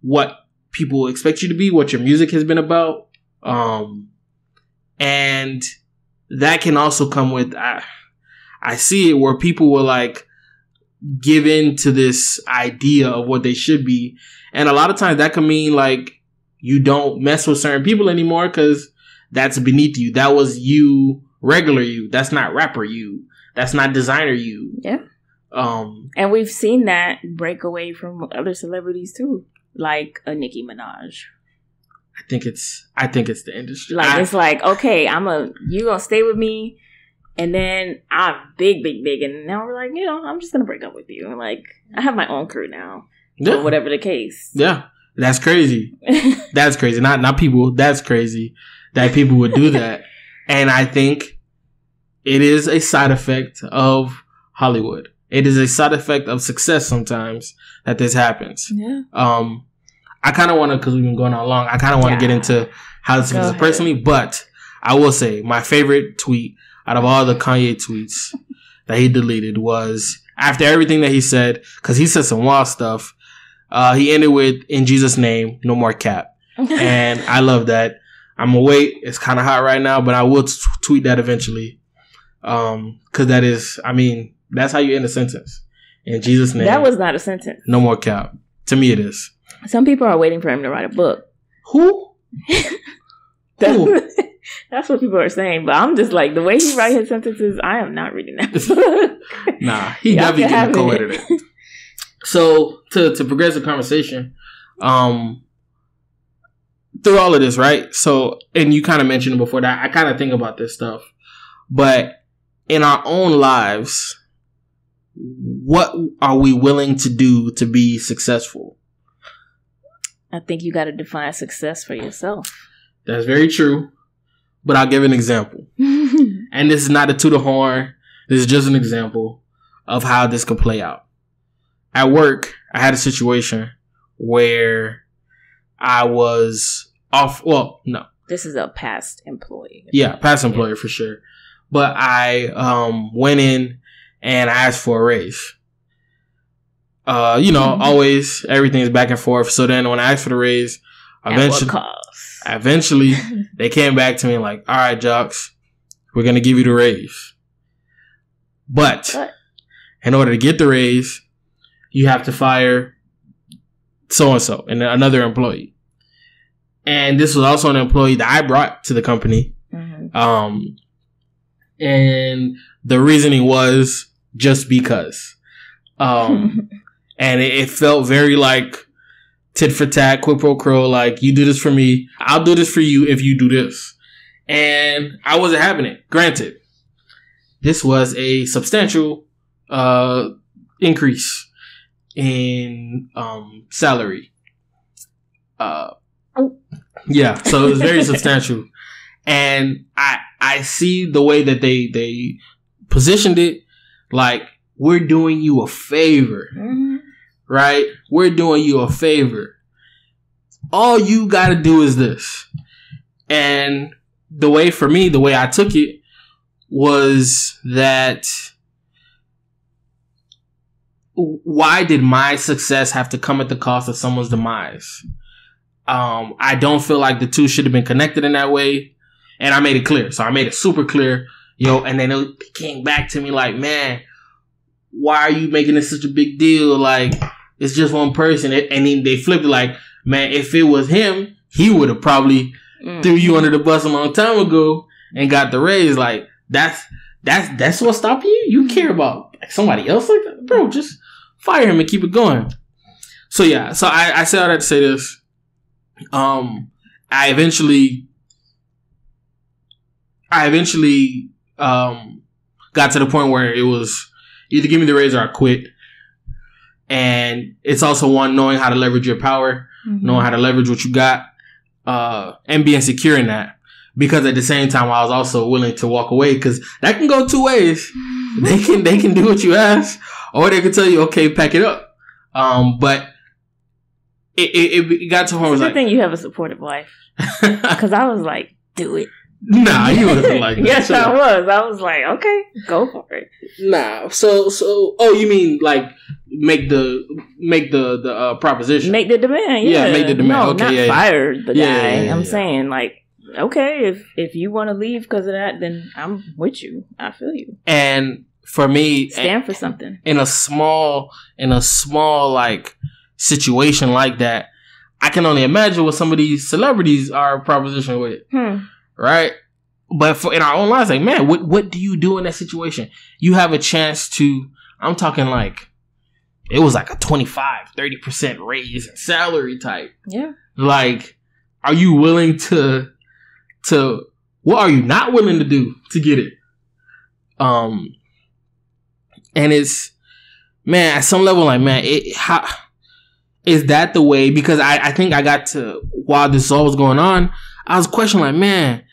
what people expect you to be, what your music has been about. Um, and that can also come with, I, I see it where people will like give in to this idea of what they should be. And a lot of times that can mean like you don't mess with certain people anymore because that's beneath you. That was you, regular you. That's not rapper you. That's not designer you. Yeah. Um, and we've seen that break away from other celebrities too, like a Nicki Minaj. I think it's I think it's the industry. Like I, it's like, okay, I'm a you gonna stay with me, and then I'm big, big, big, and now we're like, you know, I'm just gonna break up with you. And like, I have my own crew now. Yeah. Or whatever the case. Yeah. That's crazy. That's crazy. Not not people. That's crazy that people would do that. And I think it is a side effect of Hollywood. It is a side effect of success sometimes that this happens. Yeah. Um, I kind of want to, because we've been going on long, I kind of want to yeah. get into how this is personally, but I will say my favorite tweet out of all the Kanye tweets that he deleted was, after everything that he said, because he said some wild stuff, uh, he ended with, in Jesus' name, no more cap. And I love that. I'm going to wait. It's kind of hot right now, but I will t- tweet that eventually. Um, cause that is, I mean, that's how you end a sentence. In Jesus' name. That was not a sentence. No more cap. To me, it is. Some people are waiting for him to write a book. Who? that's, Who? That's what people are saying, but I'm just like, the way he writes his sentences, I am not reading that book. Nah, he definitely didn't co-edit it. So to, to progress the conversation, um, through all of this, right? So, and you kind of mentioned before that, I kind of think about this stuff, but in our own lives, what are we willing to do to be successful? I think you got to define success for yourself. That's very true. But I'll give an example. And this is not a toot the horn. This is just an example of how this could play out. At work, I had a situation where I was off. Well, no. This is a past employee. Yeah, past employer yeah. for sure. But I um, went in and I asked for a raise. Uh, you know, mm-hmm. always everything's back and forth. So then when I asked for the raise, eventually, eventually they came back to me like, all right, Jocks, we're going to give you the raise. But what? In order to get the raise, you have to fire so-and-so and another employee. And this was also an employee that I brought to the company. Mm-hmm. Um And the reasoning was just because. Um, and it, it felt very like tit for tat, quid pro quo, like you do this for me, I'll do this for you if you do this. And I wasn't having it. Granted, this was a substantial uh, increase in um, salary. Uh, yeah, so it was very substantial. And I I see the way that they they positioned it, like we're doing you a favor, mm-hmm. right? We're doing you a favor. All you got to do is this. And the way for me, the way I took it was that why did my success have to come at the cost of someone's demise? Um, I don't feel like the two should have been connected in that way. And I made it clear. So I made it super clear, you know, and then it came back to me like, man, why are you making this such a big deal? Like, It's just one person. And then they flipped it like, man, if it was him, he would have probably mm. threw you under the bus a long time ago and got the raise. Like, that's that's that's what stopped you? You care about like somebody else like that? Bro, just fire him and keep it going. So, yeah. So, I, I said all that to say this. Um, I eventually... I eventually um, got to the point where it was either give me the raise or I quit. And it's also one, knowing how to leverage your power, mm-hmm. knowing how to leverage what you got, uh, and being secure in that. Because at the same time, I was also willing to walk away, because that can go two ways. They can they can do what you ask, or they can tell you, okay, pack it up. Um, but it, it, it got to home. It's a good thing you have a supportive wife. Because I was like, do it. Nah, you would have been like that. Yes, so, I was. I was like, okay, go for it. Nah, so so. Oh, you mean like make the make the the uh, proposition, make the demand? Yeah, yeah make the demand. No, okay, not yeah, fire yeah. the yeah, guy. Yeah, yeah, I'm yeah. saying like, okay, if if you want to leave because of that, then I'm with you. I feel you. And for me, stand a, for something. In a small in a small like situation like that, I can only imagine what some of these celebrities are propositioned with. Hmm. Right? But for, in our own lives, like, man, what what do you do in that situation? You have a chance to, I'm talking like, it was like a twenty-five, thirty percent raise in salary type. Yeah. Like, are you willing to, to, what are you not willing to do to get it? Um, and it's, man, at some level, like, man, it, how, is that the way? Because I, I think I got to, while this all was going on, I was questioning, like, man,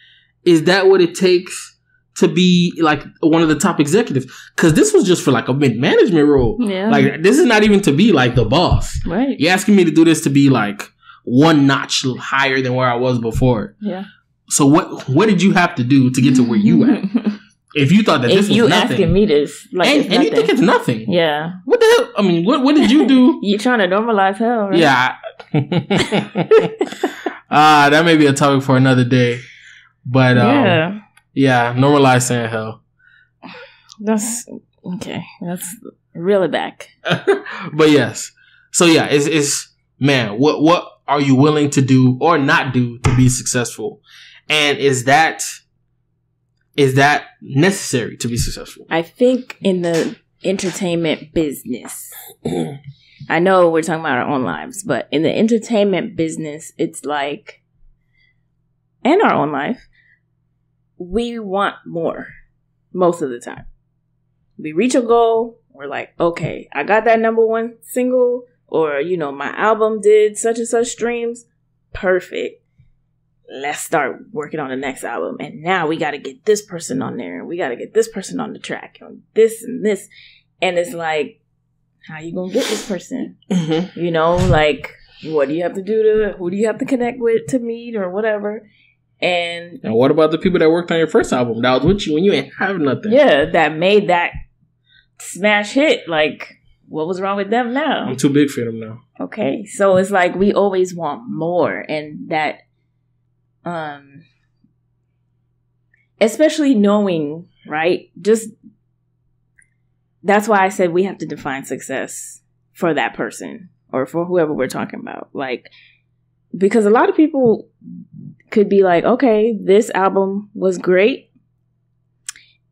is that what it takes to be like one of the top executives? Because this was just for like a mid-management role. Yeah. Like, this is not even to be like the boss. Right. You're asking me to do this to be like one notch higher than where I was before. Yeah. So what what did you have to do to get to where you at? If you thought that if this was you nothing. Asking me this. Like, and, and you think it's nothing. Yeah. What the hell? I mean, what, what did you do? You're trying to normalize hell, right? Yeah. I- Ah, uh, that may be a topic for another day, but um, yeah, yeah, normalize saying hell. That's okay. That's really back. But yes, so yeah, it's it's man, what what are you willing to do or not do to be successful, and is that is that necessary to be successful? I think in the entertainment business. I know we're talking about our own lives, but in the entertainment business, it's like, and our own life, we want more most of the time. We reach a goal, we're like, okay, I got that number one single, or, you know, my album did such and such streams. Perfect. Let's start working on the next album. And now we got to get this person on there, and we got to get this person on the track, and this and this. And it's like, how you gonna get this person? Mm-hmm. You know, like, what do you have to do to, who do you have to connect with to meet or whatever? And and what about the people that worked on your first album that was with you when you ain't have nothing? Yeah, that made that smash hit. Like, what was wrong with them now? I'm too big for them now. Okay, so it's like we always want more, and that, um, especially knowing, right, just. That's why I said we have to define success for that person or for whoever we're talking about. Like, because a lot of people could be like, okay, this album was great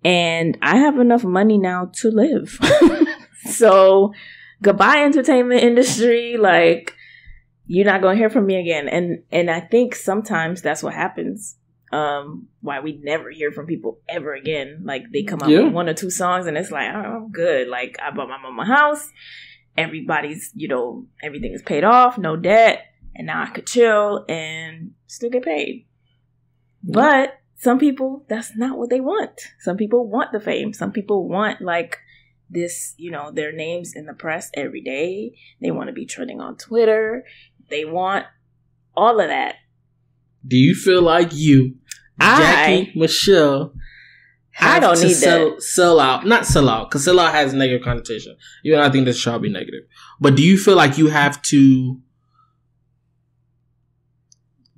and I have enough money now to live. So goodbye, entertainment industry. Like, you're not going to hear from me again. And, and I think sometimes that's what happens. Um, why we never hear from people ever again. Like, they come out yeah. with one or two songs and it's like, oh, I'm good. Like, I bought my mom a house. Everybody's, you know, everything is paid off, no debt. And now I could chill and still get paid. Yeah. But some people, that's not what they want. Some people want the fame. Some people want, like, this, you know, their names in the press every day. They want to be trending on Twitter. They want all of that. Do you feel like you, Jackie, I, Michelle, have I don't to need sell, that. sell out? Not sell out, because sell out has a negative connotation. You and I think this should be negative. But do you feel like you have to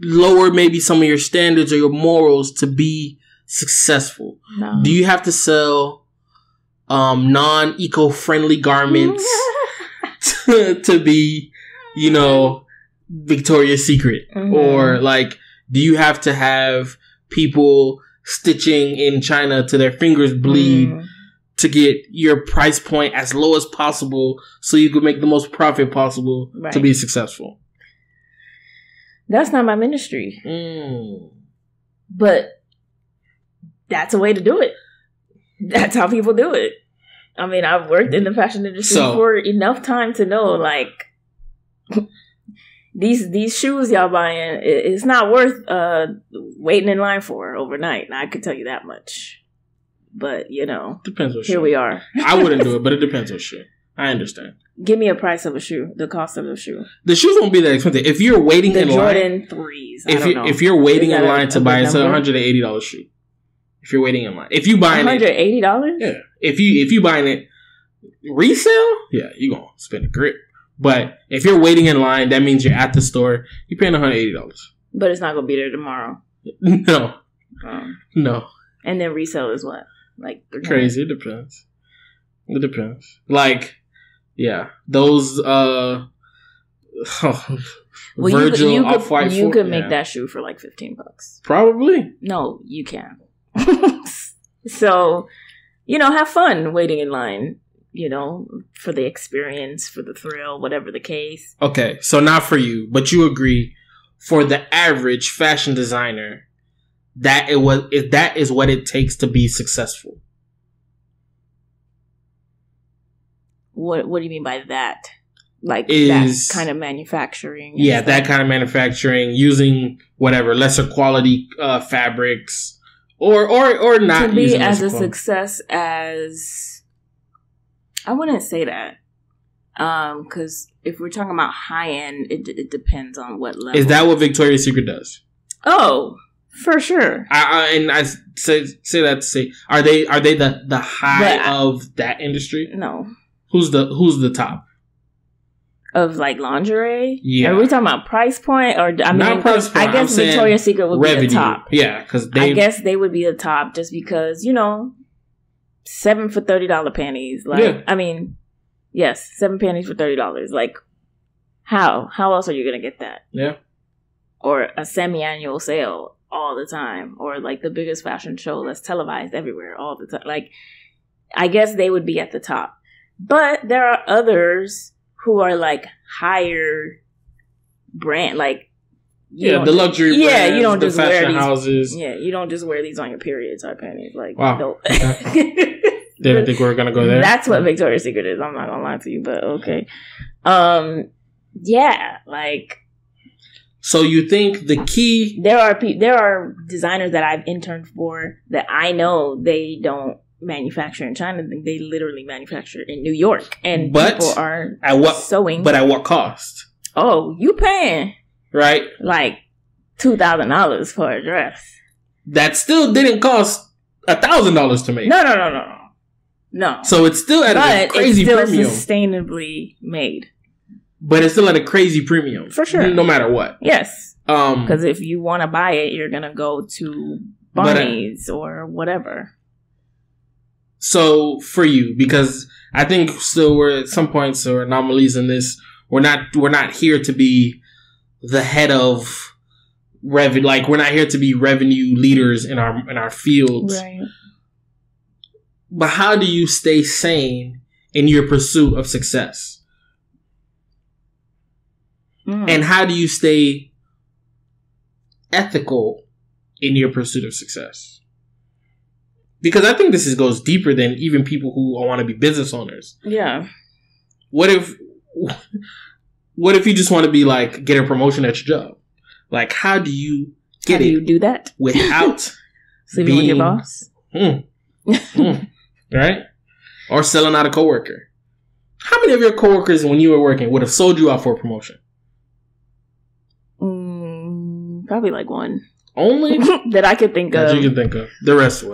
lower maybe some of your standards or your morals to be successful? No. Do you have to sell um, non-eco-friendly garments to be, you know, Victoria's Secret? Mm-hmm. Or, like, do you have to have people stitching in China to their fingers bleed mm. to get your price point as low as possible so you could make the most profit possible right. to be successful? That's not my ministry. Mm. But that's a way to do it. That's how people do it. I mean, I've worked in the fashion industry so, for enough time to know, like, these these shoes y'all buying, it's not worth uh, waiting in line for overnight. I could tell you that much. But, you know, depends what here shoe. We are. I wouldn't do it, but it depends on shoe. I understand. Give me a price of a shoe, the cost of a shoe. The shoes won't be that expensive. If you're waiting the in Jordan line. The Jordan threes. I if, don't you, know. If you're waiting in line a, to a buy, it's a one hundred eighty dollars shoe. If you're waiting in line. If you buying it. one hundred eighty dollars? Yeah. If you if you buying it resale, yeah, you're going to spend a grip. But if you're waiting in line, that means you're at the store. You're paying one hundred eighty dollars. But it's not going to be there tomorrow. No. Um, no. And then resale is what? Like crazy. It depends. It depends. Like, yeah. Those, uh, well, Virgil, you could, you Off-White. Could, you could make yeah. that shoe for like fifteen bucks. Probably. No, you can't. So, you know, have fun waiting in line, you know, for the experience, for the thrill, whatever the case. Okay, so not for you, but you agree for the average fashion designer that it was it, that is what it takes to be successful. What what do you mean by that? Like is, that kind of manufacturing? Yeah, that kind of manufacturing, using whatever lesser quality uh, fabrics. Or, or, or not to be as a success as I wouldn't say that, um, because if we're talking about high end, it it depends on what level. Is that what Victoria's Secret does? Oh, for sure. I, I and I say say that to say are they are they the, the high I, of that industry? No. Who's the who's the top? Of like lingerie? Yeah. Are we talking about price point? Or I mean, Not price point. I guess I'm Victoria's Secret would revenue. Be the top. Yeah, because I guess they would be the top just because, you know, seven for thirty dollars panties. Like, yeah. I mean, yes, seven panties for thirty dollars. Like, how? How else are you going to get that? Yeah. Or a semi-annual sale all the time. Or like the biggest fashion show that's televised everywhere all the time. Like, I guess they would be at the top. But there are others who are like higher brand, like you yeah, the luxury just, brands, yeah, you don't the just fashion wear these, houses. Yeah, you don't just wear these on your period type panties. Like, wow, no. Didn't think we were gonna go there. That's what Victoria's Secret is. I'm not gonna lie to you, but okay, um, yeah, like. So you think the key? There are pe- there are designers that I've interned for that I know they don't manufacture in China. They literally manufacture in New York, and but people are at what, sewing. But at what cost? Oh, you paying right like two thousand dollars for a dress that still didn't cost a thousand dollars to make. No, no, no, no, no. So it's still at but a crazy it's still premium, sustainably made. But it's still at a crazy premium for sure, no matter what. Yes, because um, if you want to buy it, you're gonna go to Barney's I, or whatever. So for you, because I think still we're at some points or anomalies in this, we're not we're not here to be the head of revenue. Like we're not here to be revenue leaders in our in our fields. Right. But how do you stay sane in your pursuit of success? Mm. And how do you stay ethical in your pursuit of success? Because I think this is, goes deeper than even people who want to be business owners. Yeah. What if, what if you just want to be like, get a promotion at your job? Like, how do you get how do it? You do that? Without sleeping being, with your boss? Mm, mm, right? Or selling out a coworker. How many of your coworkers when you were working would have sold you out for a promotion? Mm, probably like one. Only? that I could think that of. That you can think of. The rest were.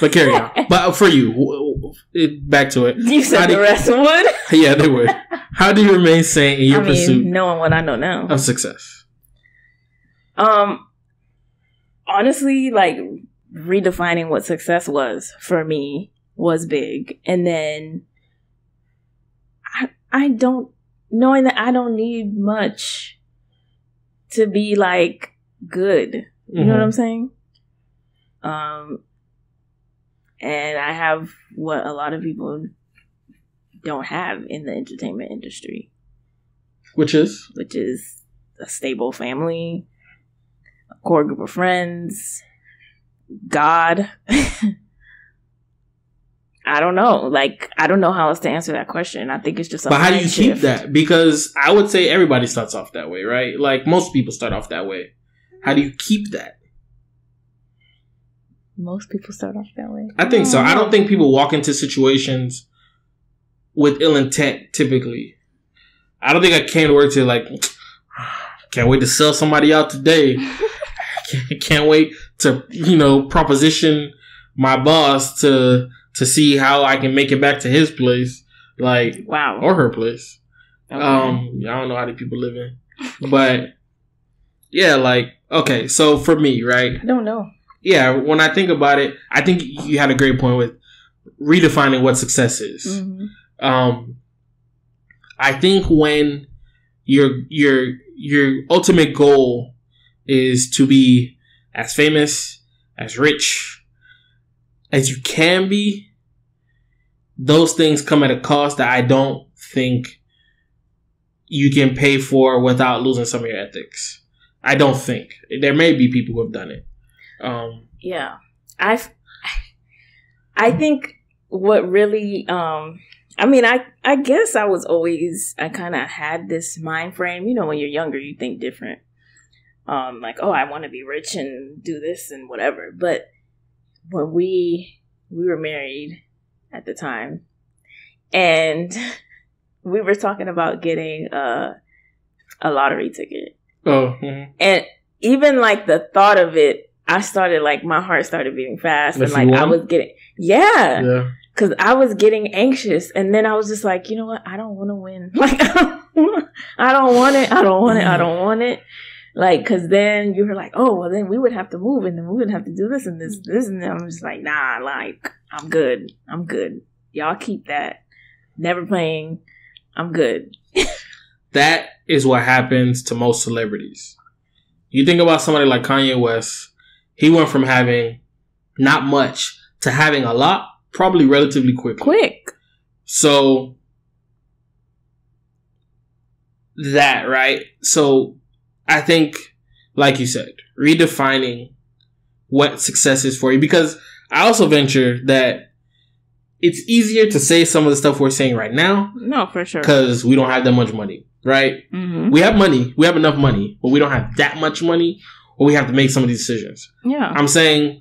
But carry on. But for you, it, back to it. You said the rest would? Yeah, they would. How do you remain sane in your I mean, pursuit? Knowing what I know now. Of success. Um, honestly, like, redefining what success was for me was big. And then I, I don't knowing that I don't need much to be like good. You mm-hmm. know what I'm saying? Um, and I have what a lot of people don't have in the entertainment industry. Which is? Which is a stable family, a core group of friends, God. I don't know. Like, I don't know how else to answer that question. I think it's just a But how do you shift. keep that? Because I would say everybody starts off that way, right? Like, most people start off that way. How do you keep that? Most people start off that way. I think oh, so. No. I don't think people walk into situations with ill intent, typically. I don't think I came to work to like, can't wait to sell somebody out today. can't, can't wait to, you know, proposition my boss to... to see how I can make it back to his place, like, wow, or her place. Okay. Um, I don't know how the people live in, but yeah, like, okay. So for me, right? I don't know. Yeah. When I think about it, I think you had a great point with redefining what success is. Mm-hmm. Um, I think when your, your, your ultimate goal is to be as famous, as rich as you can be, those things come at a cost that I don't think you can pay for without losing some of your ethics. I don't think. There may be people who have done it. Um, yeah. I I think what really, um, I mean, I, I guess I was always, I kind of had this mind frame. You know, when you're younger, you think different. Um, like, oh, I want to be rich and do this and whatever. But when we we were married at the time, and we were talking about getting uh, a lottery ticket. Oh, yeah. And even like the thought of it, I started like my heart started beating fast, if and like I was getting yeah, yeah, because I was getting anxious, and then I was just like, you know what, I don't want to win. Like I don't want it. I don't want it. I don't want it. Like, because then you were like, oh, well, then we would have to move, and then we would have to do this and this, this, and then I'm just like, nah, like, I'm good. I'm good. Y'all keep that. Never playing. I'm good. That is what happens to most celebrities. You think about somebody like Kanye West. He went from having not much to having a lot, probably relatively quickly. Quick. So, that, right? So, I think, like you said, redefining what success is for you. Because I also venture that it's easier to say some of the stuff we're saying right now. No, for sure. Because we don't have that much money, right? Mm-hmm. We have money. We have enough money. But we don't have that much money. Or we have to make some of these decisions. Yeah. I'm saying,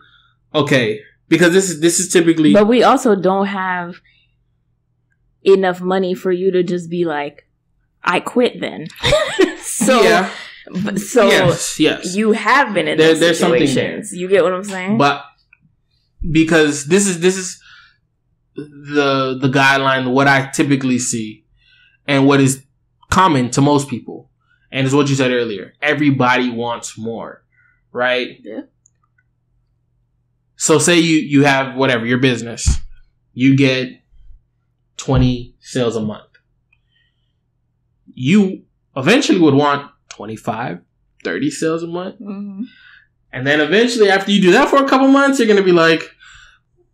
okay, because this is this is typically... But we also don't have enough money for you to just be like, I quit then. So... Yeah. But so yes, yes. You have been in there, those situations. There. You get what I'm saying? But because this is this is the the guideline, what I typically see, and what is common to most people, and it's what you said earlier. Everybody wants more, right? Yeah. So say you you have whatever your business, you get twenty sales a month. You eventually would want twenty-five, thirty sales a month. Mm-hmm. And then eventually after you do that for a couple months, you're going to be like,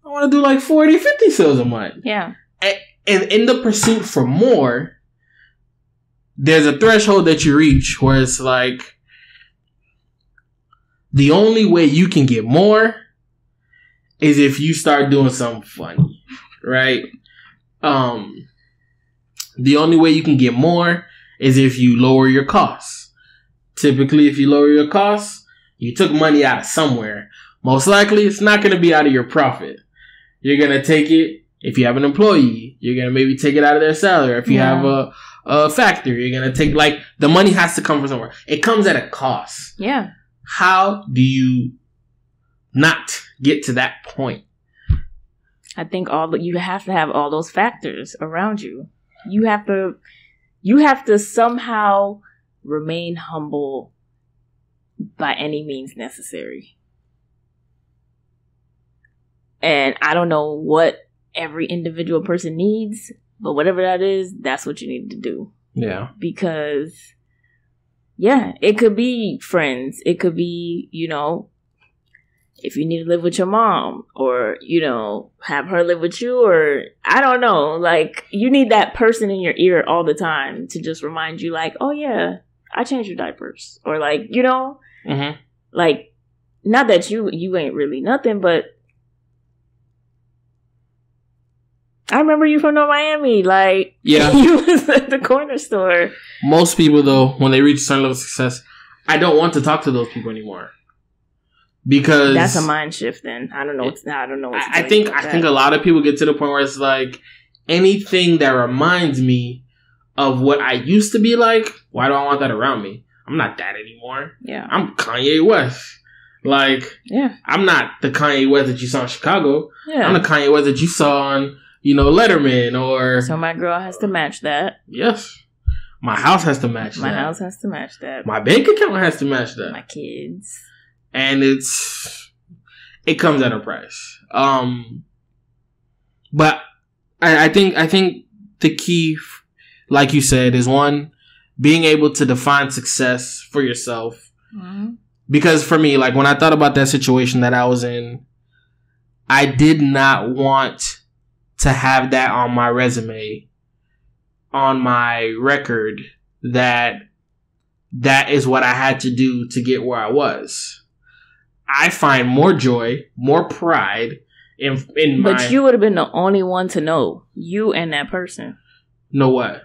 I want to do like forty, fifty sales a month. Yeah. And, and in the pursuit for more, there's a threshold that you reach where it's like, the only way you can get more is if you start doing something funny, right? Um, the only way you can get more is if you lower your costs. Typically, if you lower your costs, you took money out of somewhere. Most likely, it's not going to be out of your profit. You're going to take it, if you have an employee, you're going to maybe take it out of their salary. If you yeah. have a, a factory, you're going to take, like, the money has to come from somewhere. It comes at a cost. Yeah. How do you not get to that point? I think all the, you have to have all those factors around you. You have to, you have to somehow... remain humble by any means necessary. And I don't know what every individual person needs, but whatever that is, that's what you need to do. Yeah. Because, yeah, it could be friends. It could be, you know, if you need to live with your mom or, you know, have her live with you or I don't know. Like, you need that person in your ear all the time to just remind you like, oh, yeah, I changed your diapers or like, you know, mm-hmm. like not that you you ain't really nothing, but I remember you from North Miami. Like, yeah. You was at the corner store. Most people, though, when they reach a certain level of success, I don't want to talk to those people anymore. Because that's a mind shift. Then I don't know. It's not. I don't know. What's I, I think. I that. think a lot of people get to the point where it's like anything that reminds me of what I used to be like. Why do I want that around me? I'm not that anymore. Yeah. I'm Kanye West. Like. Yeah. I'm not the Kanye West that you saw in Chicago. Yeah. I'm the Kanye West that you saw on, you know, Letterman or. So my girl has to match that. Yes. My house has to match my that. My house has to match that. My bank account has to match that. My kids. And it's, it comes at a price. Um, but I, I think, I think the key, like you said, is one, being able to define success for yourself. Mm-hmm. Because for me, like when I thought about that situation that I was in, I did not want to have that on my resume, on my record, that that is what I had to do to get where I was. I find more joy, more pride in in my... But you would have been the only one to know. You and that person. Know what?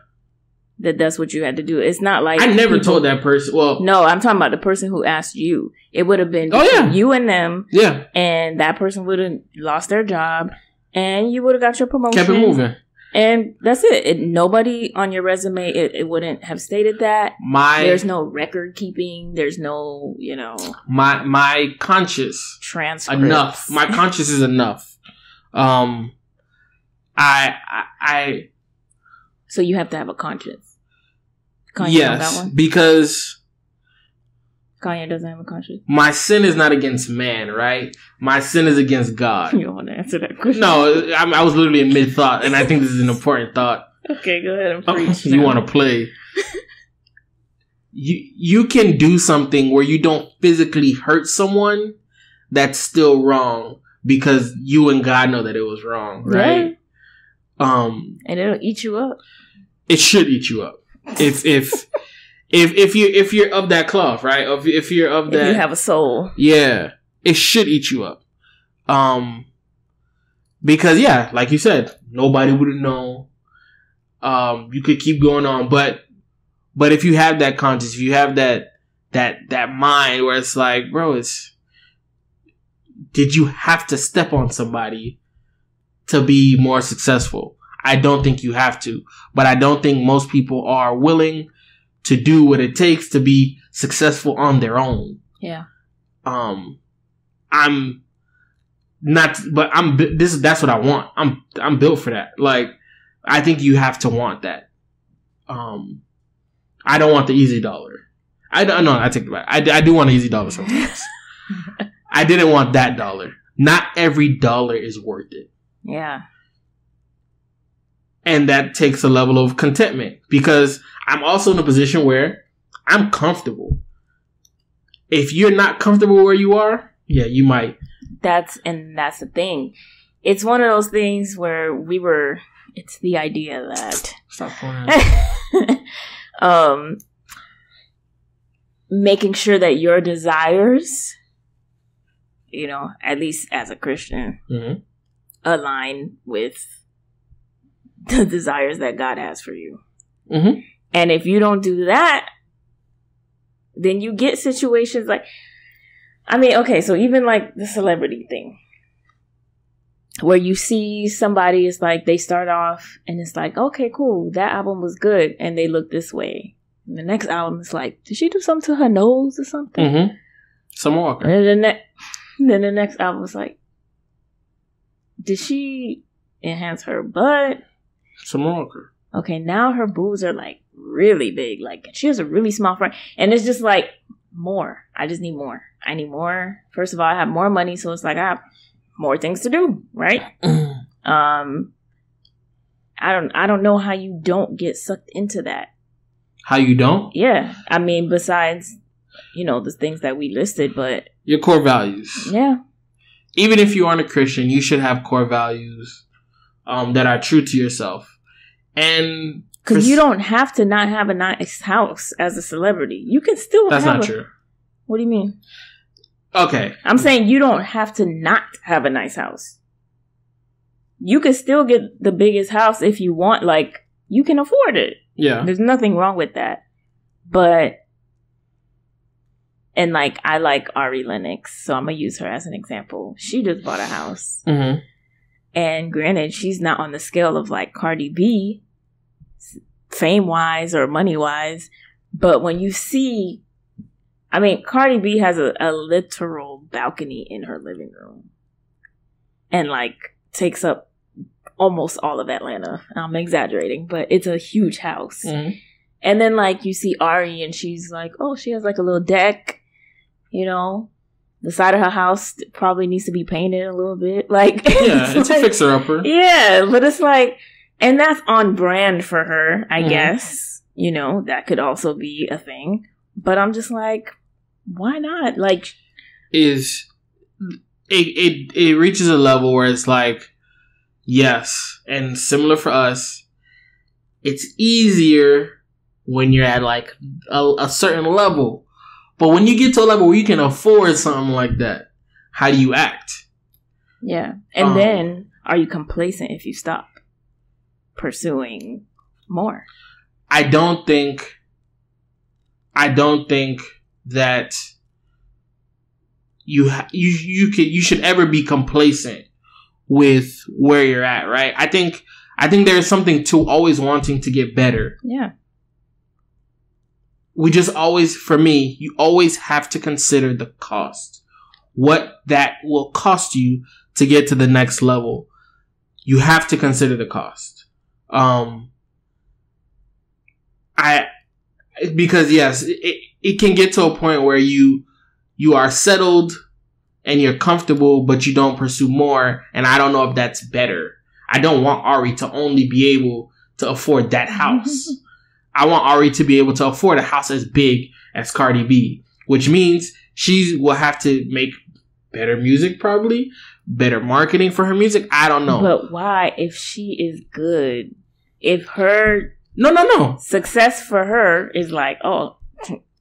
That that's what you had to do. It's not like... I never people, told that person. Well... No, I'm talking about the person who asked you. It would have been oh, yeah. you and them. Yeah. And that person would have lost their job. And you would have got your promotion. Kept it moving. And that's it. it. Nobody on your resume, it, it wouldn't have stated that. My There's no record keeping. There's no, you know. My my conscience. Transcripts. Enough. My conscience is enough. Um, I, I, I. So you have to have a conscience. Kanye yes, that one? Because. Kanye doesn't have a conscience. My sin is not against man, right? My sin is against God. You don't want to answer that question. No, I, I was literally in mid-thought, and I think this is an important thought. Okay, go ahead and preach. You want to play. you, you can do something where you don't physically hurt someone that's still wrong because you and God know that it was wrong, right? Yeah. Um, and it'll eat you up. It should eat you up. If... if If if you if you're of that cloth, right? If if you're of that, if you have a soul. Yeah, it should eat you up, um, because yeah, like you said, nobody would have known. Um, you could keep going on, but but if you have that conscience, if you have that that that mind where it's like, bro, it's did you have to step on somebody to be more successful? I don't think you have to, but I don't think most people are willing to do what it takes to be successful on their own. Yeah. Um, I'm not, but I'm, this is, that's what I want. I'm, I'm built for that. Like, I think you have to want that. Um, I don't want the easy dollar. I don't, no, I take it back. I, I do want an easy dollar sometimes. I didn't want that dollar. Not every dollar is worth it. Yeah. And that takes a level of contentment because I'm also in a position where I'm comfortable. If you're not comfortable where you are, yeah, you might. That's, and that's the thing. It's one of those things where we were, it's the idea that Stop going um, making sure that your desires, you know, at least as a Christian, mm-hmm. align with the desires that God has for you. Mm-hmm. And if you don't do that, then you get situations like, I mean, okay, so even like the celebrity thing where you see somebody, it's like they start off and it's like, okay, cool. That album was good. And they look this way. And the next album is like, did she do something to her nose or something? Mm-hmm. Summer Walker. And then the, ne- then the next album is like, did she enhance her butt? Summer Walker. Okay, now her boobs are like really big. Like she has a really small front. And it's just like more. I just need more. I need more. First of all, I have more money. So it's like I have more things to do, right? um, I don't I don't know how you don't get sucked into that. How you don't? Yeah. I mean, besides, you know, the things that we listed, but... Your core values. Yeah. Even if you aren't a Christian, you should have core values um, that are true to yourself. And... Because you don't have to not have a nice house as a celebrity. You can still That's have That's not a, true. What do you mean? Okay. I'm saying you don't have to not have a nice house. You can still get the biggest house if you want. Like, you can afford it. Yeah. There's nothing wrong with that. But... And, like, I like Ari Lennox, so I'm going to use her as an example. She just bought a house. Mm-hmm. And granted, she's not on the scale of, like, Cardi B, fame-wise or money-wise. But when you see... I mean, Cardi B has a, a literal balcony in her living room. And, like, takes up almost all of Atlanta. I'm exaggerating, but it's a huge house. Mm-hmm. And then, like, you see Ari, and she's like, oh, she has, like, a little deck. You know, the side of her house probably needs to be painted a little bit. Like, yeah, it's, it's like, a fixer-upper. Yeah, but it's like, and that's on brand for her, I mm. guess. You know, that could also be a thing. But I'm just like, why not? Like, is it it it reaches a level where it's like, yes, and similar for us, it's easier when you're at like a, a certain level. But when you get to a level where you can afford something like that, how do you act? Yeah. And um, then are you complacent if you stop pursuing more? I don't think, I don't think that you, you, you could, you should ever be complacent with where you're at. Right. I think, I think there's something to always wanting to get better. Yeah. We just always, for me, you always have to consider the cost. What that will cost you to get to the next level. You have to consider the cost. Um, I, because yes, it, it can get to a point where you, you are settled and you're comfortable, but you don't pursue more. And I don't know if that's better. I don't want Ari to only be able to afford that house. I want Ari to be able to afford a house as big as Cardi B, which means she will have to make better music, probably better marketing for her music. I don't know. But why, if she is good, if her no no no success for her is like, oh,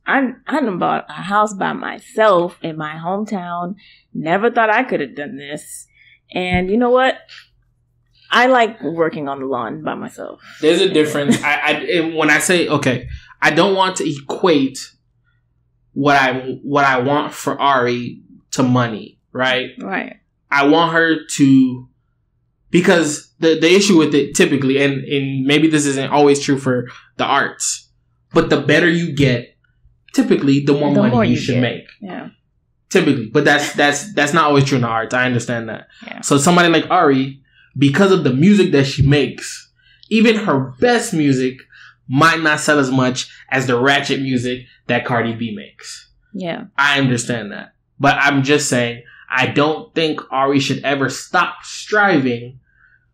I I done bought a house by myself in my hometown. Never thought I could have done this, and you know what? I like working on the lawn by myself. There's a difference. I, I and when I say, okay, I don't want to equate what I what I want for Ari to money, right? Right. I want her to, because the, the issue with it typically, and, and maybe this isn't always true for the arts, but the better you get, typically the more the money more you, you should get. make. Yeah. Typically. But that's that's that's not always true in the arts. I understand that. Yeah. So somebody like Ari, because of the music that she makes, even her best music might not sell as much as the ratchet music that Cardi B makes. Yeah. I understand that. But I'm just saying, I don't think Ari should ever stop striving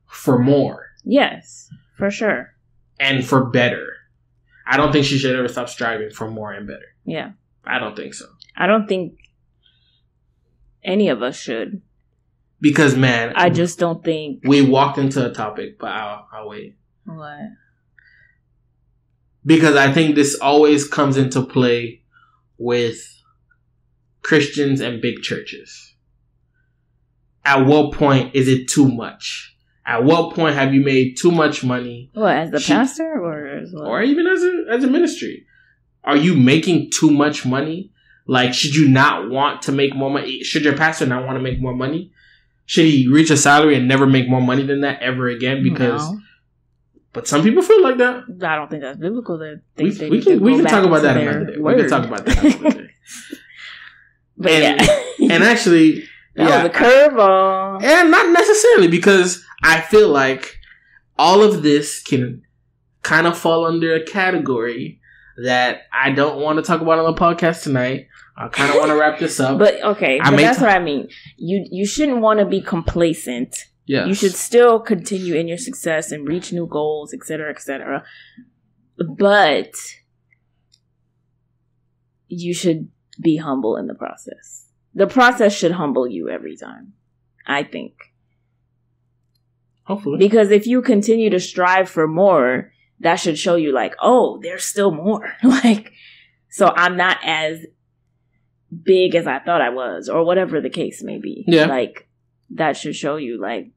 for more. Yes, for sure. And for better. I don't think she should ever stop striving for more and better. Yeah. I don't think so. I don't think any of us should. Because, man, I just don't think we walked into a topic, but I'll, I'll wait. What? Because I think this always comes into play with Christians and big churches. At what point is it too much? At what point have you made too much money? What, as the she, pastor or as what? Or even as a, as a ministry? Are you making too much money? Like, should you not want to make more money? Should your pastor not want to make more money? Should he reach a salary and never make more money than that ever again? Because, no. But some people feel like that. I don't think that's biblical. That they, we, they we can we can talk about that another day. Word. We can talk about that another day. But and, yeah, and actually, that yeah, was a curveball, and not necessarily, because I feel like all of this can kind of fall under a category that I don't want to talk about on the podcast tonight. I kind of want to wrap this up. But, okay, but that's t- what I mean. You you shouldn't want to be complacent. Yes. You should still continue in your success and reach new goals, et cetera, et cetera. But you should be humble in the process. The process should humble you every time, I think. Hopefully. Because if you continue to strive for more, that should show you like, oh, there's still more. Like, so I'm not as big as I thought I was, or whatever the case may be. Yeah. Like, that should show you, like,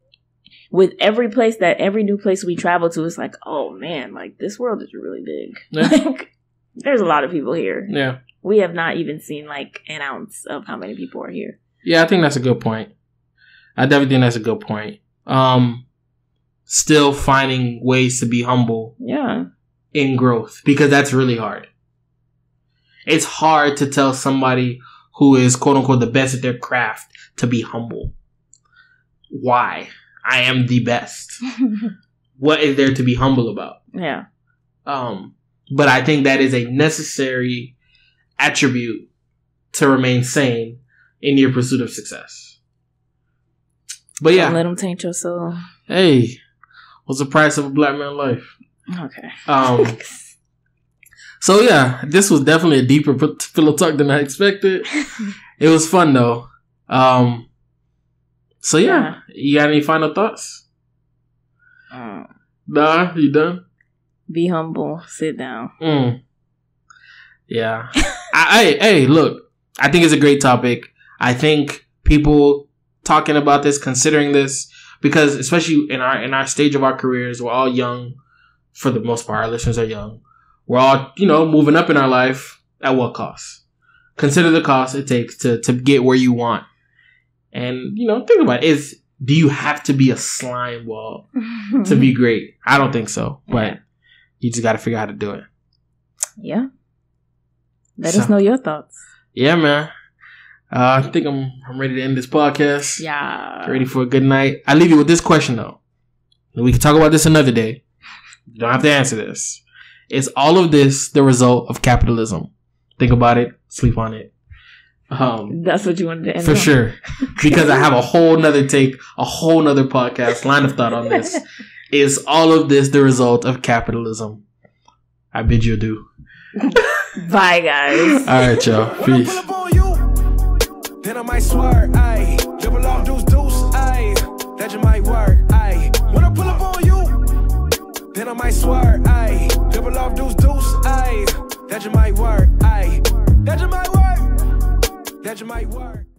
with every place that, every new place we travel to, it's like, oh man, like, this world is really big. Yeah. Like, there's a lot of people here. Yeah. We have not even seen, like, an ounce of how many people are here. Yeah, I think that's a good point. I definitely think that's a good point. Um, still finding ways to be humble. Yeah. In growth, because that's really hard. It's hard to tell somebody who is, quote unquote, the best at their craft to be humble. Why? I am the best. What is there to be humble about? Yeah. Um, but I think that is a necessary attribute to remain sane in your pursuit of success. But yeah. Don't let them taint your soul. Hey, what's the price of a black man's life? Okay. Um, so yeah, this was definitely a deeper pillow talk than I expected. It was fun though. Um, so yeah, yeah, you got any final thoughts? Uh, nah, you done? Be humble. Sit down. Mm. Yeah. I, I, hey, look, I think it's a great topic. I think people talking about this, considering this, because especially in our in our stage of our careers, we're all young. For the most part, our listeners are young. We're all, you know, moving up in our life. At what cost? Consider the cost it takes to, to get where you want. And, you know, think about it. Is, do you have to be a slime ball to be great? I don't think so. But you just got to figure out how to do it. Yeah. Let so, us know your thoughts. Yeah, man. Uh, I think I'm I'm ready to end this podcast. Yeah. Get ready for a good night. I leave you with this question, though. We can talk about this another day. You don't have to answer this. Is all of this the result of capitalism? Think about it. Sleep on it. Um, That's what you wanted to end For on. Sure. Because I have a whole nother take, a whole nother podcast, line of thought on this. Is all of this the result of capitalism? I bid you adieu. Bye, guys. All right, y'all. Peace. Then I might swear, aye. Double off deuce deuce, aye. That you might work, aye. When I pull up on you, then I might swear, aye. Double off deuce deuce, aye. That you might work, aye. That you might work. That you might work.